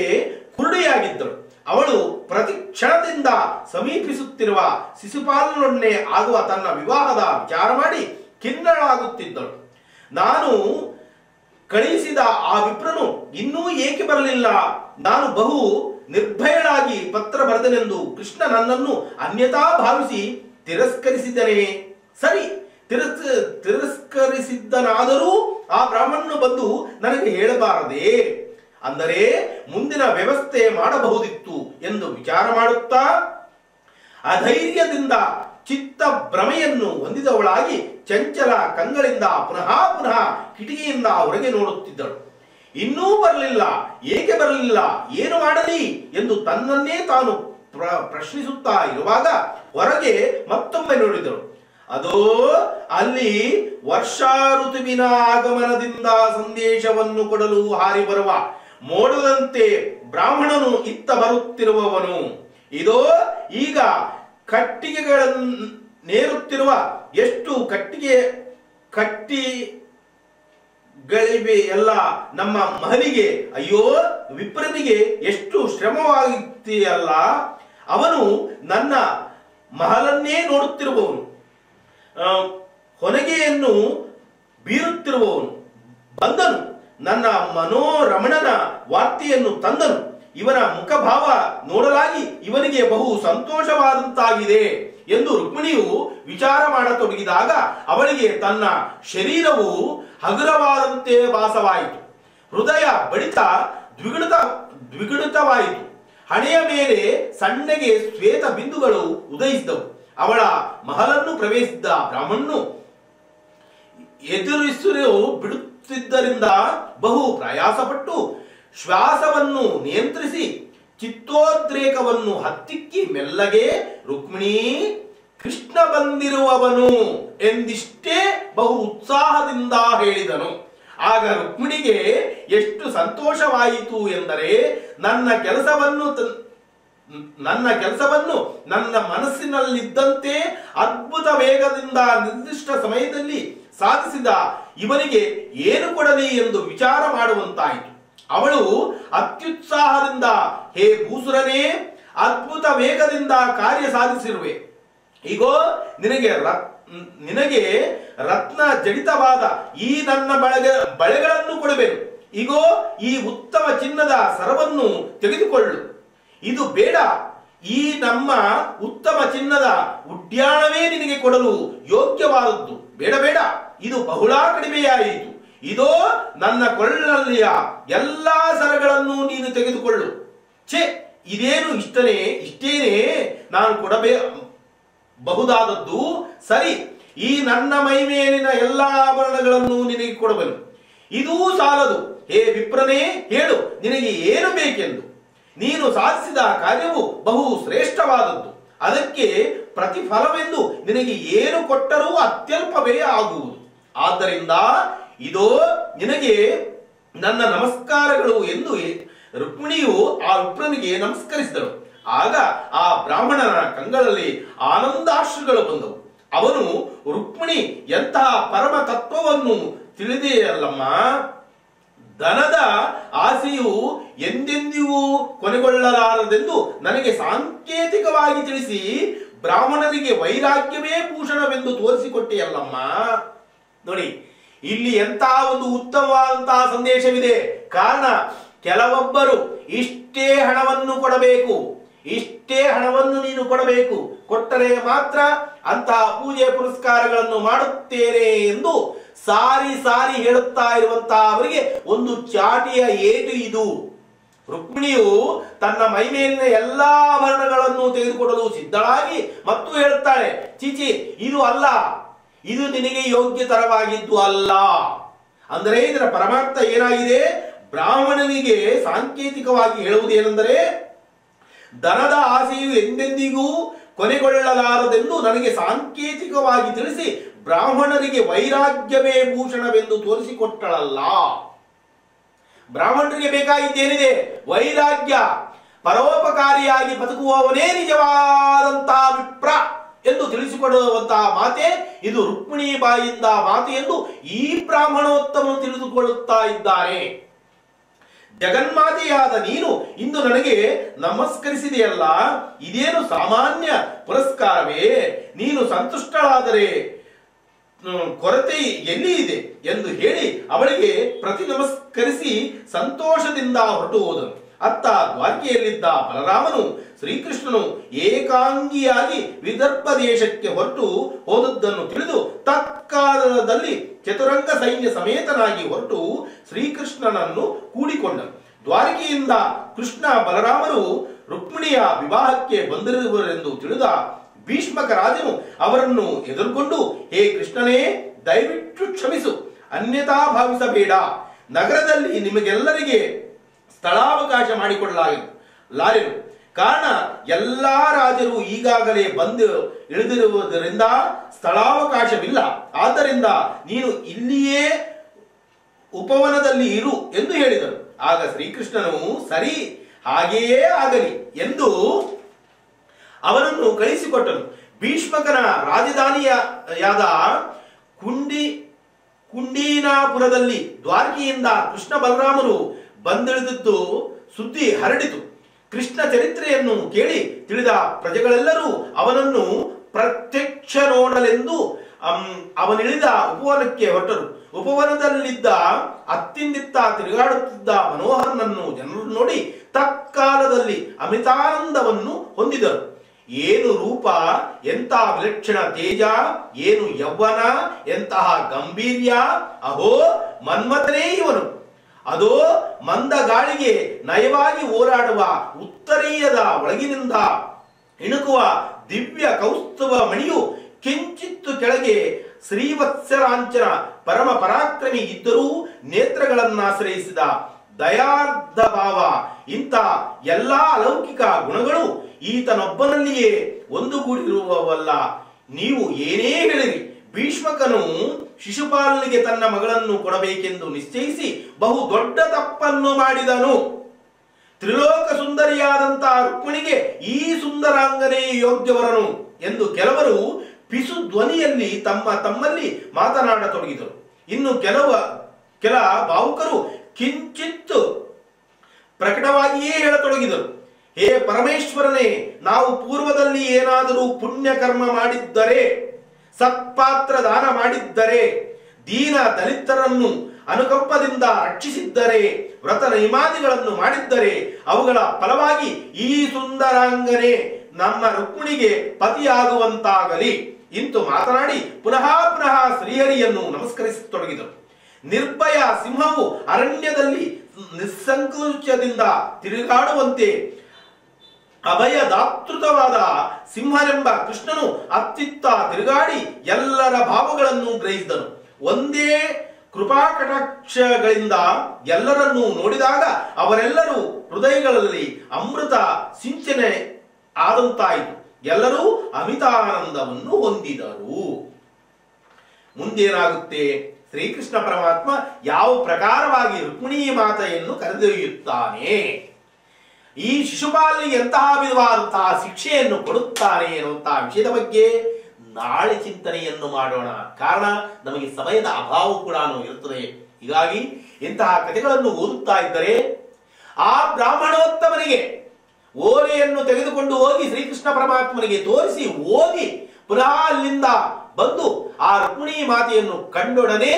ಕುರುಡಿಯಾಗಿದ್ದಳು. ಅವಳು ಪ್ರತಿ ಕ್ಷಣದಿಂದ ಸಮೀಪಿಸುತ್ತಿರುವ ಶಿಶುಪಾಲನೊಡನೆ ಆಗುವ ತನ್ನ ವಿವಾಹದ ವಿಚಾರ ಮಾಡಿ ಖಿನ್ನಳಾಗುತ್ತಿದ್ದಳು. ನಾನು ಕಳಿಸಿದ ಆ ವಿಪ್ರನು ಇನ್ನೂ ಏಕೆ ಬರಲಿಲ್ಲ? ನಾನು ಬಹು ನಿರ್ಭಯನಾಗಿ ಪತ್ರ ಬರೆದನೆಂದು ಕೃಷ್ಣ ನನ್ನನ್ನು ಅನ್ಯತಾ ಭಾವಿಸಿ ತಿರಸ್ಕರಿಸಿದನೇ? ಸರಿ, ತಿರಸ್ಕರಿಸಿದ್ದನಾದರೂ ಆ ಬ್ರಾಹ್ಮಣನು ಬಂದು ನನಗೆ ಹೇಳಬಾರದೆ, ಅಂದರೆ ಮುಂದಿನ ವ್ಯವಸ್ಥೆ ಮಾಡಬಹುದಿತ್ತು ಎಂದು ವಿಚಾರ ಮಾಡುತ್ತಾ ಅಧೈರ್ಯದಿಂದ ಚಿತ್ತ ಭ್ರಮೆಯನ್ನು ಹೊಂದಿದವಳಾಗಿ ಚಂಚಲ ಕಂಗಳಿಂದ ಪುನಃ ಪುನಃ ಕಿಟಕಿಯಿಂದ ಹೊರಗೆ ನೋಡುತ್ತಿದ್ದಳು. ಇನ್ನೂ ಬರಲಿಲ್ಲ, ಏಕೆ ಬರಲಿಲ್ಲ, ಏನು ಮಾಡಲಿ ಎಂದು ತನ್ನನ್ನೇ ತಾನು ಪ್ರಶ್ನಿಸುತ್ತಾ ಇರುವಾಗ ಹೊರಗೆ ಮತ್ತೊಮ್ಮೆ ನೋಡಿದಳು. ಅದೋ ಅಲ್ಲಿ ವರ್ಷಾ ಋತುವಿನ ಆಗಮನದಿಂದ ಸಂದೇಶವನ್ನು ಕೊಡಲು ಹಾರಿ ಬರುವ ಮೋಡದಂತೆ ಬ್ರಾಹ್ಮಣನು ಇತ್ತ ಬರುತ್ತಿರುವವನು. ಇದೋ ಈಗ ಕಟ್ಟಿಗೆಗಳನ್ನು ನೇರುತ್ತಿರುವ ಎಷ್ಟು ಕಟ್ಟಿಗೆಗಳಿವೆ ಎಲ್ಲ ನಮ್ಮ ಮಹಲಿಗೆ. ಅಯ್ಯೋ ವಿಪ್ರನಿಗೆ ಎಷ್ಟು ಶ್ರಮವಾಗುತ್ತೆಯಲ್ಲ, ಅವನು ನನ್ನ ಮಹಲನ್ನೇ ನೋಡುತ್ತಿರುವವನು, ಹೊನಗೆಯನ್ನು ಬೀರುತ್ತಿರುವವನು. ಬಂದನು, ನನ್ನ ಮನೋರಮಣನ ವಾರ್ತೆಯನ್ನು ತಂದನು. ಇವನ ಮುಖಭಾವ ನೋಡಲಾಗಿ ಇವನಿಗೆ ಬಹು ಸಂತೋಷವಾದಂತಾಗಿದೆ ಎಂದು ರುಕ್ಮಿಣಿಯು ವಿಚಾರ ಮಾಡತೊಡಗಿದಾಗ ಅವಳಿಗೆ ತನ್ನ ಶರೀರವು ಹಗುರವಾದಂತೆ ಭಾಸವಾಯಿತು. ಹೃದಯ ಬಡಿತ ದ್ವಿಗುಣಿತವಾಯಿತು. ಹಣೆಯ ಮೇಲೆ ಸಣ್ಣಗೆ ಶ್ವೇತ ಬಿಂದುಗಳು ಉದಯಿಸಿದವು. ಅವಳ ಮಹಲನ್ನು ಪ್ರವೇಶಿಸಿದ ಬ್ರಾಹ್ಮಣನು ಎದುರಿಸಲು ಬಿಡುತ್ತಿದ್ದರಿಂದ ಬಹು ಪ್ರಯಾಸಪಟ್ಟು ಶ್ವಾಸವನ್ನು ನಿಯಂತ್ರಿಸಿ ಚಿತ್ತೋದ್ರೇಕವನ್ನು ಹತ್ತಿಕ್ಕಿ ಮೆಲ್ಲಗೆ ರುಕ್ಮಿಣಿ ಕೃಷ್ಣ ಬಂದಿರುವವನು ಎಂದಿಷ್ಟೇ ಬಹು ಉತ್ಸಾಹದಿಂದ ಹೇಳಿದನು. ಆಗ ರುಕ್ಮಿಣಿಗೆ ಎಷ್ಟು ಸಂತೋಷವಾಯಿತು ಎಂದರೆ ನನ್ನ ಕೆಲಸವನ್ನು ನನ್ನ ಮನಸ್ಸಿನಲ್ಲಿದ್ದಂತೆ ಅದ್ಭುತ ವೇಗದಿಂದ ನಿರ್ದಿಷ್ಟ ಸಮಯದಲ್ಲಿ ಸಾಧಿಸಿದ ಇವನಿಗೆ ಏನು ಕೊಡಲಿ ಎಂದು ವಿಚಾರ ಮಾಡುವಂತಾಯಿತು. ಅವಳು ಅತ್ಯುತ್ಸಾಹದಿಂದ, ಹೇ ಭೂಸುರನೇ, ಅದ್ಭುತ ವೇಗದಿಂದ ಕಾರ್ಯ ಸಾಧಿಸಿರುವೆ. ಈಗೋ ನಿನಗೆ ರತ್ನ ಜಡಿತವಾದ ಈ ನನ್ನ ಬಳೆಗಳನ್ನು ಕೊಡುವೆನು. ಈಗೋ ಈ ಉತ್ತಮ ಚಿನ್ನದ ಸರವನ್ನು ತೆಗೆದುಕೊಳ್ಳು. ಇದು ಬೇಡ, ಈ ನಮ್ಮ ಉತ್ತಮ ಚಿನ್ನದ ಉಡ್ಯಾಣವೇ ನಿನಗೆ ಕೊಡಲು ಯೋಗ್ಯವಾದದ್ದು. ಬೇಡ ಬೇಡ, ಇದು ಬಹುಳ ಕಡಿಮೆಯಾಯಿತು. ಇದೋ ನನ್ನ ಕೊಳ್ಳಲ್ಲಿಯ ಎಲ್ಲಾ ಸರಗಳನ್ನು ನೀನು ತೆಗೆದುಕೊಳ್ಳು. ಛೇ, ಇದೇನು ಇಷ್ಟೇನೆ ನಾನು ಕೊಡಬಹುದಾದದ್ದು. ಸರಿ, ಈ ನನ್ನ ಮೈ ಮೇಲಿನ ಎಲ್ಲಾ ಆಭರಣಗಳನ್ನು ನಿನಗೆ ಕೊಡುವೆನು. ಇದೂ ಸಾಲದು, ಹೇ ವಿಪ್ರನೇ, ಹೇಳು ನಿನಗೆ ಏನು ಬೇಕೆಂದು. ನೀನು ಸಾಧಿಸಿದ ಕಾರ್ಯವು ಬಹು ಶ್ರೇಷ್ಠವಾದದ್ದು. ಅದಕ್ಕೆ ಪ್ರತಿಫಲವೆಂದು ನಿನಗೆ ಏನು ಕೊಟ್ಟರೂ ಅತ್ಯಲ್ಪವೇ ಆಗುವುದು. ಆದ್ದರಿಂದ ಇದೋ ನಿನಗೆ ನನ್ನ ನಮಸ್ಕಾರಗಳು ಎಂದು ರುಕ್ಮಿಣಿಯು ಆ ವಿಪ್ರನಿಗೆ ನಮಸ್ಕರಿಸಿದಳು. ಆಗ ಆ ಬ್ರಾಹ್ಮಣನ ಕಂಗಳಲ್ಲಿ ಆನಂದಾಶ್ರುಗಳು ಬಂದವು. ಅವನು, ರುಕ್ಮಿಣಿ, ಎಂತಹ ಪರಮ ತತ್ವವನ್ನು ತಿಳಿದೆಯಲ್ಲಮ್ಮ. ಧನದ ಆಸೆಯು ಎಂದೆಂದಿಗೂ ಕೊನೆಗೊಳ್ಳಲಾರದೆಂದು ನನಗೆ ಸಾಂಕೇತಿಕವಾಗಿ ತಿಳಿಸಿ ಬ್ರಾಹ್ಮಣನಿಗೆ ವೈರಾಗ್ಯವೇ ಭೂಷಣವೆಂದು ತೋರಿಸಿಕೊಟ್ಟೆಯಲ್ಲಮ್ಮ. ನೋಡಿ, ಇಲ್ಲಿ ಎಂತಹ ಒಂದು ಉತ್ತಮವಾದಂತಹ ಸಂದೇಶವಿದೆ. ಕಾರಣ, ಕೆಲವೊಬ್ಬರು ಇಷ್ಟೇ ಹಣವನ್ನು ಕೊಡಬೇಕು, ಇಷ್ಟೇ ಹಣವನ್ನು ನೀನು ಕೊಡಬೇಕು, ಕೊಟ್ಟರೆ ಮಾತ್ರ ಅಂತಹ ಪೂಜೆ ಪುರಸ್ಕಾರಗಳನ್ನು ಮಾಡುತ್ತೇನೆ ಎಂದು ಸಾರಿ ಸಾರಿ ಹೇಳುತ್ತಾ ಇರುವಂತಹ ಅವರಿಗೆ ಒಂದು ಚಾಟಿಯ ಏಟು ಇದು. ರುಕ್ಮಿಣಿಯು ತನ್ನ ಮೈಮೇಲಿನ ಎಲ್ಲಾ ಆಭರಣಗಳನ್ನು ತೆಗೆದುಕೊಡಲು ಸಿದ್ಧಳಾಗಿ ಮತ್ತು ಹೇಳುತ್ತಾಳೆ, ಚೀಚಿ, ಇದು ಅಲ್ಲ, ಇದು ನಿನಗೆ ಯೋಗ್ಯತರವಾಗಿದ್ದು ಅಲ್ಲ. ಅಂದರೆ ಇದರ ಪರಮಾರ್ಥ ಏನಾಗಿದೆ? ಬ್ರಾಹ್ಮಣನಿಗೆ ಸಾಂಕೇತಿಕವಾಗಿ ಹೇಳುವುದೇನೆಂದರೆ ಧನದ ಆಸೆಯು ಎಂದೆಂದಿಗೂ ಕೊನೆಗೊಳ್ಳಲಾರದೆಂದು ನನಗೆ ಸಾಂಕೇತಿಕವಾಗಿ ತಿಳಿಸಿ ಬ್ರಾಹ್ಮಣರಿಗೆ ವೈರಾಗ್ಯವೇ ಭೂಷಣವೆಂದು ತೋರಿಸಿಕೊಟ್ಟಳಲ್ಲ. ಬ್ರಾಹ್ಮಣರಿಗೆ ಬೇಕಾಗಿದ್ದೇನಿದೆ? ವೈರಾಗ್ಯ. ಪರೋಪಕಾರಿಯಾಗಿ ಬದುಕುವವನೇ ನಿಜವಾದಂತಹ ವಿಪ್ರ ಎಂದು ತಿಳಿಸಿಕೊಡುವಂತಹ ಮಾತೆ ಇದು ರುಕ್ಮಿಣಿ ಬಾಯಿಂದ ಮಾತು ಎಂದು ಈ ಬ್ರಾಹ್ಮಣೋತ್ತಮನು ತಿಳಿದುಕೊಳ್ಳುತ್ತಾ ಇದ್ದಾರೆ. ಜಗನ್ಮಾತೆಯಾದ ನೀನು ಇಂದು ನನಗೆ ನಮಸ್ಕರಿಸಿದೆಯಲ್ಲ, ಇದೇನು ಸಾಮಾನ್ಯ ಪುರಸ್ಕಾರವೇ? ನೀನು ಸಂತುಷ್ಟಳಾದರೆ ಕೊರತೆ ಎಲ್ಲಿ ಇದೆ ಎಂದು ಹೇಳಿ ಅವಳಿಗೆ ಪ್ರತಿ ನಮಸ್ಕರಿಸಿ ಸಂತೋಷದಿಂದ ಹೊರಟು ಹೋದನು. ಅತ್ತ ದ್ವಾರಕೆಯಲ್ಲಿದ್ದ ಬಲರಾಮನು ಶ್ರೀಕೃಷ್ಣನು ಏಕಾಂಗಿಯಾಗಿ ವಿದರ್ಭ ದೇಶಕ್ಕೆ ಹೊರಟು ಹೋದದ್ದನ್ನು ತಿಳಿದು ತತ್ಕಾಲದಲ್ಲಿ ಚತುರಂಗ ಸೈನ್ಯ ಸಮೇತನಾಗಿ ಹೊರಟು ಶ್ರೀಕೃಷ್ಣನನ್ನು ಕೂಡಿಕೊಂಡನು. ದ್ವಾರಕೆಯಿಂದ ಕೃಷ್ಣ ಬಲರಾಮರು ರುಕ್ಮಿಣಿಯ ವಿವಾಹಕ್ಕೆ ಬಂದಿರುವರೆಂದು ತಿಳಿದ ಭೀಷ್ಮಕ ರಾಜನು ಅವರನ್ನು ಎದುರುಗೊಂಡು, ಹೇ ಕೃಷ್ಣನೇ, ದಯವಿಟ್ಟು ಕ್ಷಮಿಸು, ಅನ್ಯಥಾ ಭಾವಿಸಬೇಡ. ನಗರದಲ್ಲಿ ನಿಮಗೆಲ್ಲರಿಗೆ ಸ್ಥಳಾವಕಾಶ ಮಾಡಿಕೊಡಲಾರೆನು. ಕಾರಣ ಎಲ್ಲ ರಾಜರು ಈಗಾಗಲೇ ಬಂದು ಇಳಿದಿರುವುದರಿಂದ ಸ್ಥಳಾವಕಾಶವಿಲ್ಲ. ಆದ್ದರಿಂದ ನೀನು ಇಲ್ಲಿಯೇ ಉಪವನದಲ್ಲಿ ಇರು ಎಂದು ಹೇಳಿದರು. ಆಗ ಶ್ರೀಕೃಷ್ಣನು ಸರಿ, ಹಾಗೆಯೇ ಆಗಲಿ ಎಂದು ಅವನನ್ನು ಕಳಿಸಿಕೊಟ್ಟನು. ಭೀಷ್ಮಕನ ರಾಜಧಾನಿಯಾದ ಕುಂಡೀನಾಪುರದಲ್ಲಿ ದ್ವಾರಕೆಯಿಂದ ಕೃಷ್ಣ ಬಲರಾಮರು ಬಂದಿಳಿದದ್ದು ಸುದ್ದಿ ಹರಡಿತು. ಕೃಷ್ಣ ಚರಿತ್ರೆಯನ್ನು ಕೇಳಿ ತಿಳಿದ ಪ್ರಜೆಗಳೆಲ್ಲರೂ ಅವನನ್ನು ಪ್ರತ್ಯಕ್ಷ ನೋಡಲೆಂದು ಅವನಿಳಿದ ಉಪವನಕ್ಕೆ ಹೊರಟರು. ಉಪವನದಲ್ಲಿದ್ದ ಅತ್ತಿಂದಿತ್ತ ತಿರುಗಾಡುತ್ತಿದ್ದ ಮನೋಹರನನ್ನು ಜನರು ನೋಡಿ ತತ್ಕಾಲದಲ್ಲಿ ಅಮಿತಾನಂದವನ್ನು ಹೊಂದಿದರು. ಏನು ರೂಪ, ಎಂತಹ ವಿಲಕ್ಷಣ ತೇಜ, ಏನು ಯೌವನ, ಎಂತಹ ಗಾಂಭೀರ್ಯ! ಅಹೋ, ಮನ್ಮಥನೇ ಇವನು! ಅದೋ ಮಂದ ಗಾಳಿಗೆ ನಯವಾಗಿ ಓಲಾಡುವ ಉತ್ತರೀಯದ ಒಳಗಿನಿಂದ ಇಣುಕುವ ದಿವ್ಯ ಕೌಸ್ತುವ ಮಣಿಯು ಕಿಂಚಿತ್ತು ಕೆಳಗೆ. ಶ್ರೀವತ್ಸರಾಂಚನ ಪರಮ ಪರಾಕ್ರಮಿ ಇದ್ದರೂ ನೇತ್ರಗಳನ್ನಾಶ್ರಯಿಸಿದ ದಯಾರ್ಧ ಭಾವ, ಇಂಥ ಎಲ್ಲ ಅಲೌಕಿಕ ಗುಣಗಳು ಈತನೊಬ್ಬನಲ್ಲಿಯೇ ಒಂದುಗೂಡಿರುವವಲ್ಲ. ನೀವು ಏನೇ ಹೇಳಿರಿ. ಭೀಷ್ಮಕನು ಶಿಶುಪಾಲನಿಗೆ ತನ್ನ ಮಗಳನ್ನು ಕೊಡಬೇಕೆಂದು ನಿಶ್ಚಯಿಸಿ ಬಹು ದೊಡ್ಡ ತಪ್ಪನ್ನು ಮಾಡಿದನು. ತ್ರಿಲೋಕ ಸುಂದರಿಯಾದಂತಹ ರುಕ್ಮಿಣಿಗೆ ಈ ಸುಂದರಾಂಗನೇ ಯೋಗ್ಯವರನು ಎಂದು ಕೆಲವರು ಪಿಸು ಧ್ವನಿಯಲ್ಲಿ ತಮ್ಮಲ್ಲಿ ಮಾತನಾಡತೊಡಗಿದರು. ಇನ್ನು ಕೆಲ ಭಾವುಕರು ಕಿಂಚಿತ್ತು ಪ್ರಕಟವಾಗಿಯೇ ಹೇಳತೊಡಗಿದರು. ಹೇ ಪರಮೇಶ್ವರನೇ, ನಾವು ಪೂರ್ವದಲ್ಲಿ ಏನಾದರೂ ಪುಣ್ಯ ಕರ್ಮ ಮಾಡಿದ್ದರೆ, ಸತ್ಪಾತ್ರ ದಾನ ಮಾಡಿದ್ದರೆ, ದೀನ ದಲಿತರನ್ನು ಅನುಕಂಪದಿಂದ ರಕ್ಷಿಸಿದ್ದರೆ, ವ್ರತ ನೈಮಾದಿಗಳನ್ನು ಮಾಡಿದ್ದರೆ, ಅವುಗಳ ಫಲವಾಗಿ ಈ ಸುಂದರಾಂಗನೆ ನಮ್ಮ ರುಕ್ಮಿಣಿಗೆ ಪತಿಯಾಗುವಂತಾಗಲಿ. ಇಂತು ಮಾತನಾಡಿ ಪುನಃ ಶ್ರೀಹರಿಯನ್ನು ನಮಸ್ಕರಿಸತೊಡಗಿದರು. ನಿರ್ಭಯ ಸಿಂಹವು ಅರಣ್ಯದಲ್ಲಿ ನಿಸ್ಸಂಕೋಚದಿಂದ ತಿರುಗಾಡುವಂತೆ ಅಭಯದಾತೃತವಾದ ಸಿಂಹನೆಂಬ ಕೃಷ್ಣನು ಅತ್ತಿತ್ತ ತಿರುಗಾಡಿ ಎಲ್ಲರ ಭಾವಗಳನ್ನು ಗ್ರಹಿಸಿದನು. ಒಂದೇ ಕೃಪಾ ಕಟಾಕ್ಷಗಳಿಂದ ಎಲ್ಲರನ್ನೂ ನೋಡಿದಾಗ ಅವರೆಲ್ಲರೂ ಹೃದಯಗಳಲ್ಲಿ ಅಮೃತ ಸಿಂಚನೆ ಆದಂತಾಯಿತು. ಎಲ್ಲರೂ ಅಮಿತಾನಂದವನ್ನು ಹೊಂದಿದರು. ಮುಂದೇನಾಗುತ್ತೆ? ಶ್ರೀಕೃಷ್ಣ ಪರಮಾತ್ಮ ಯಾವ ಪ್ರಕಾರವಾಗಿ ರುಕ್ಮಿಣೀ ಮಾತೆಯನ್ನು ಕರೆದೊಯ್ಯುತ್ತಾನೆ, ಈ ಶಿಶುಪಾಲನಿಗೆ ಎಂತಹ ವಿಧವಾದಂತಹ ಶಿಕ್ಷೆಯನ್ನು ಕೊಡುತ್ತಾನೆ ಎನ್ನುವಂತಹ ವಿಷಯದ ಬಗ್ಗೆ ನಾಳೆ ಚಿಂತನೆಯನ್ನು ಮಾಡೋಣ. ಕಾರಣ ನಮಗೆ ಸಮಯದ ಅಭಾವ ಕೂಡ ಇರುತ್ತದೆ. ಹೀಗಾಗಿ ಇಂತಹ ಕಥೆಗಳನ್ನು ಓದುತ್ತಾ ಇದ್ದರೆ ಆ ಬ್ರಾಹ್ಮಣೋತ್ತಮನಿಗೆ ಓಲೆಯನ್ನು ತೆಗೆದುಕೊಂಡು ಹೋಗಿ ಶ್ರೀಕೃಷ್ಣ ಪರಮಾತ್ಮನಿಗೆ ತೋರಿಸಿ ಓದಿ ಪುನಃ ಅಲ್ಲಿಂದ ಬಂದು ಆ ರುಕ್ಮಿಣಿ ಮಾತೆಯನ್ನು ಕಂಡೊಡನೆ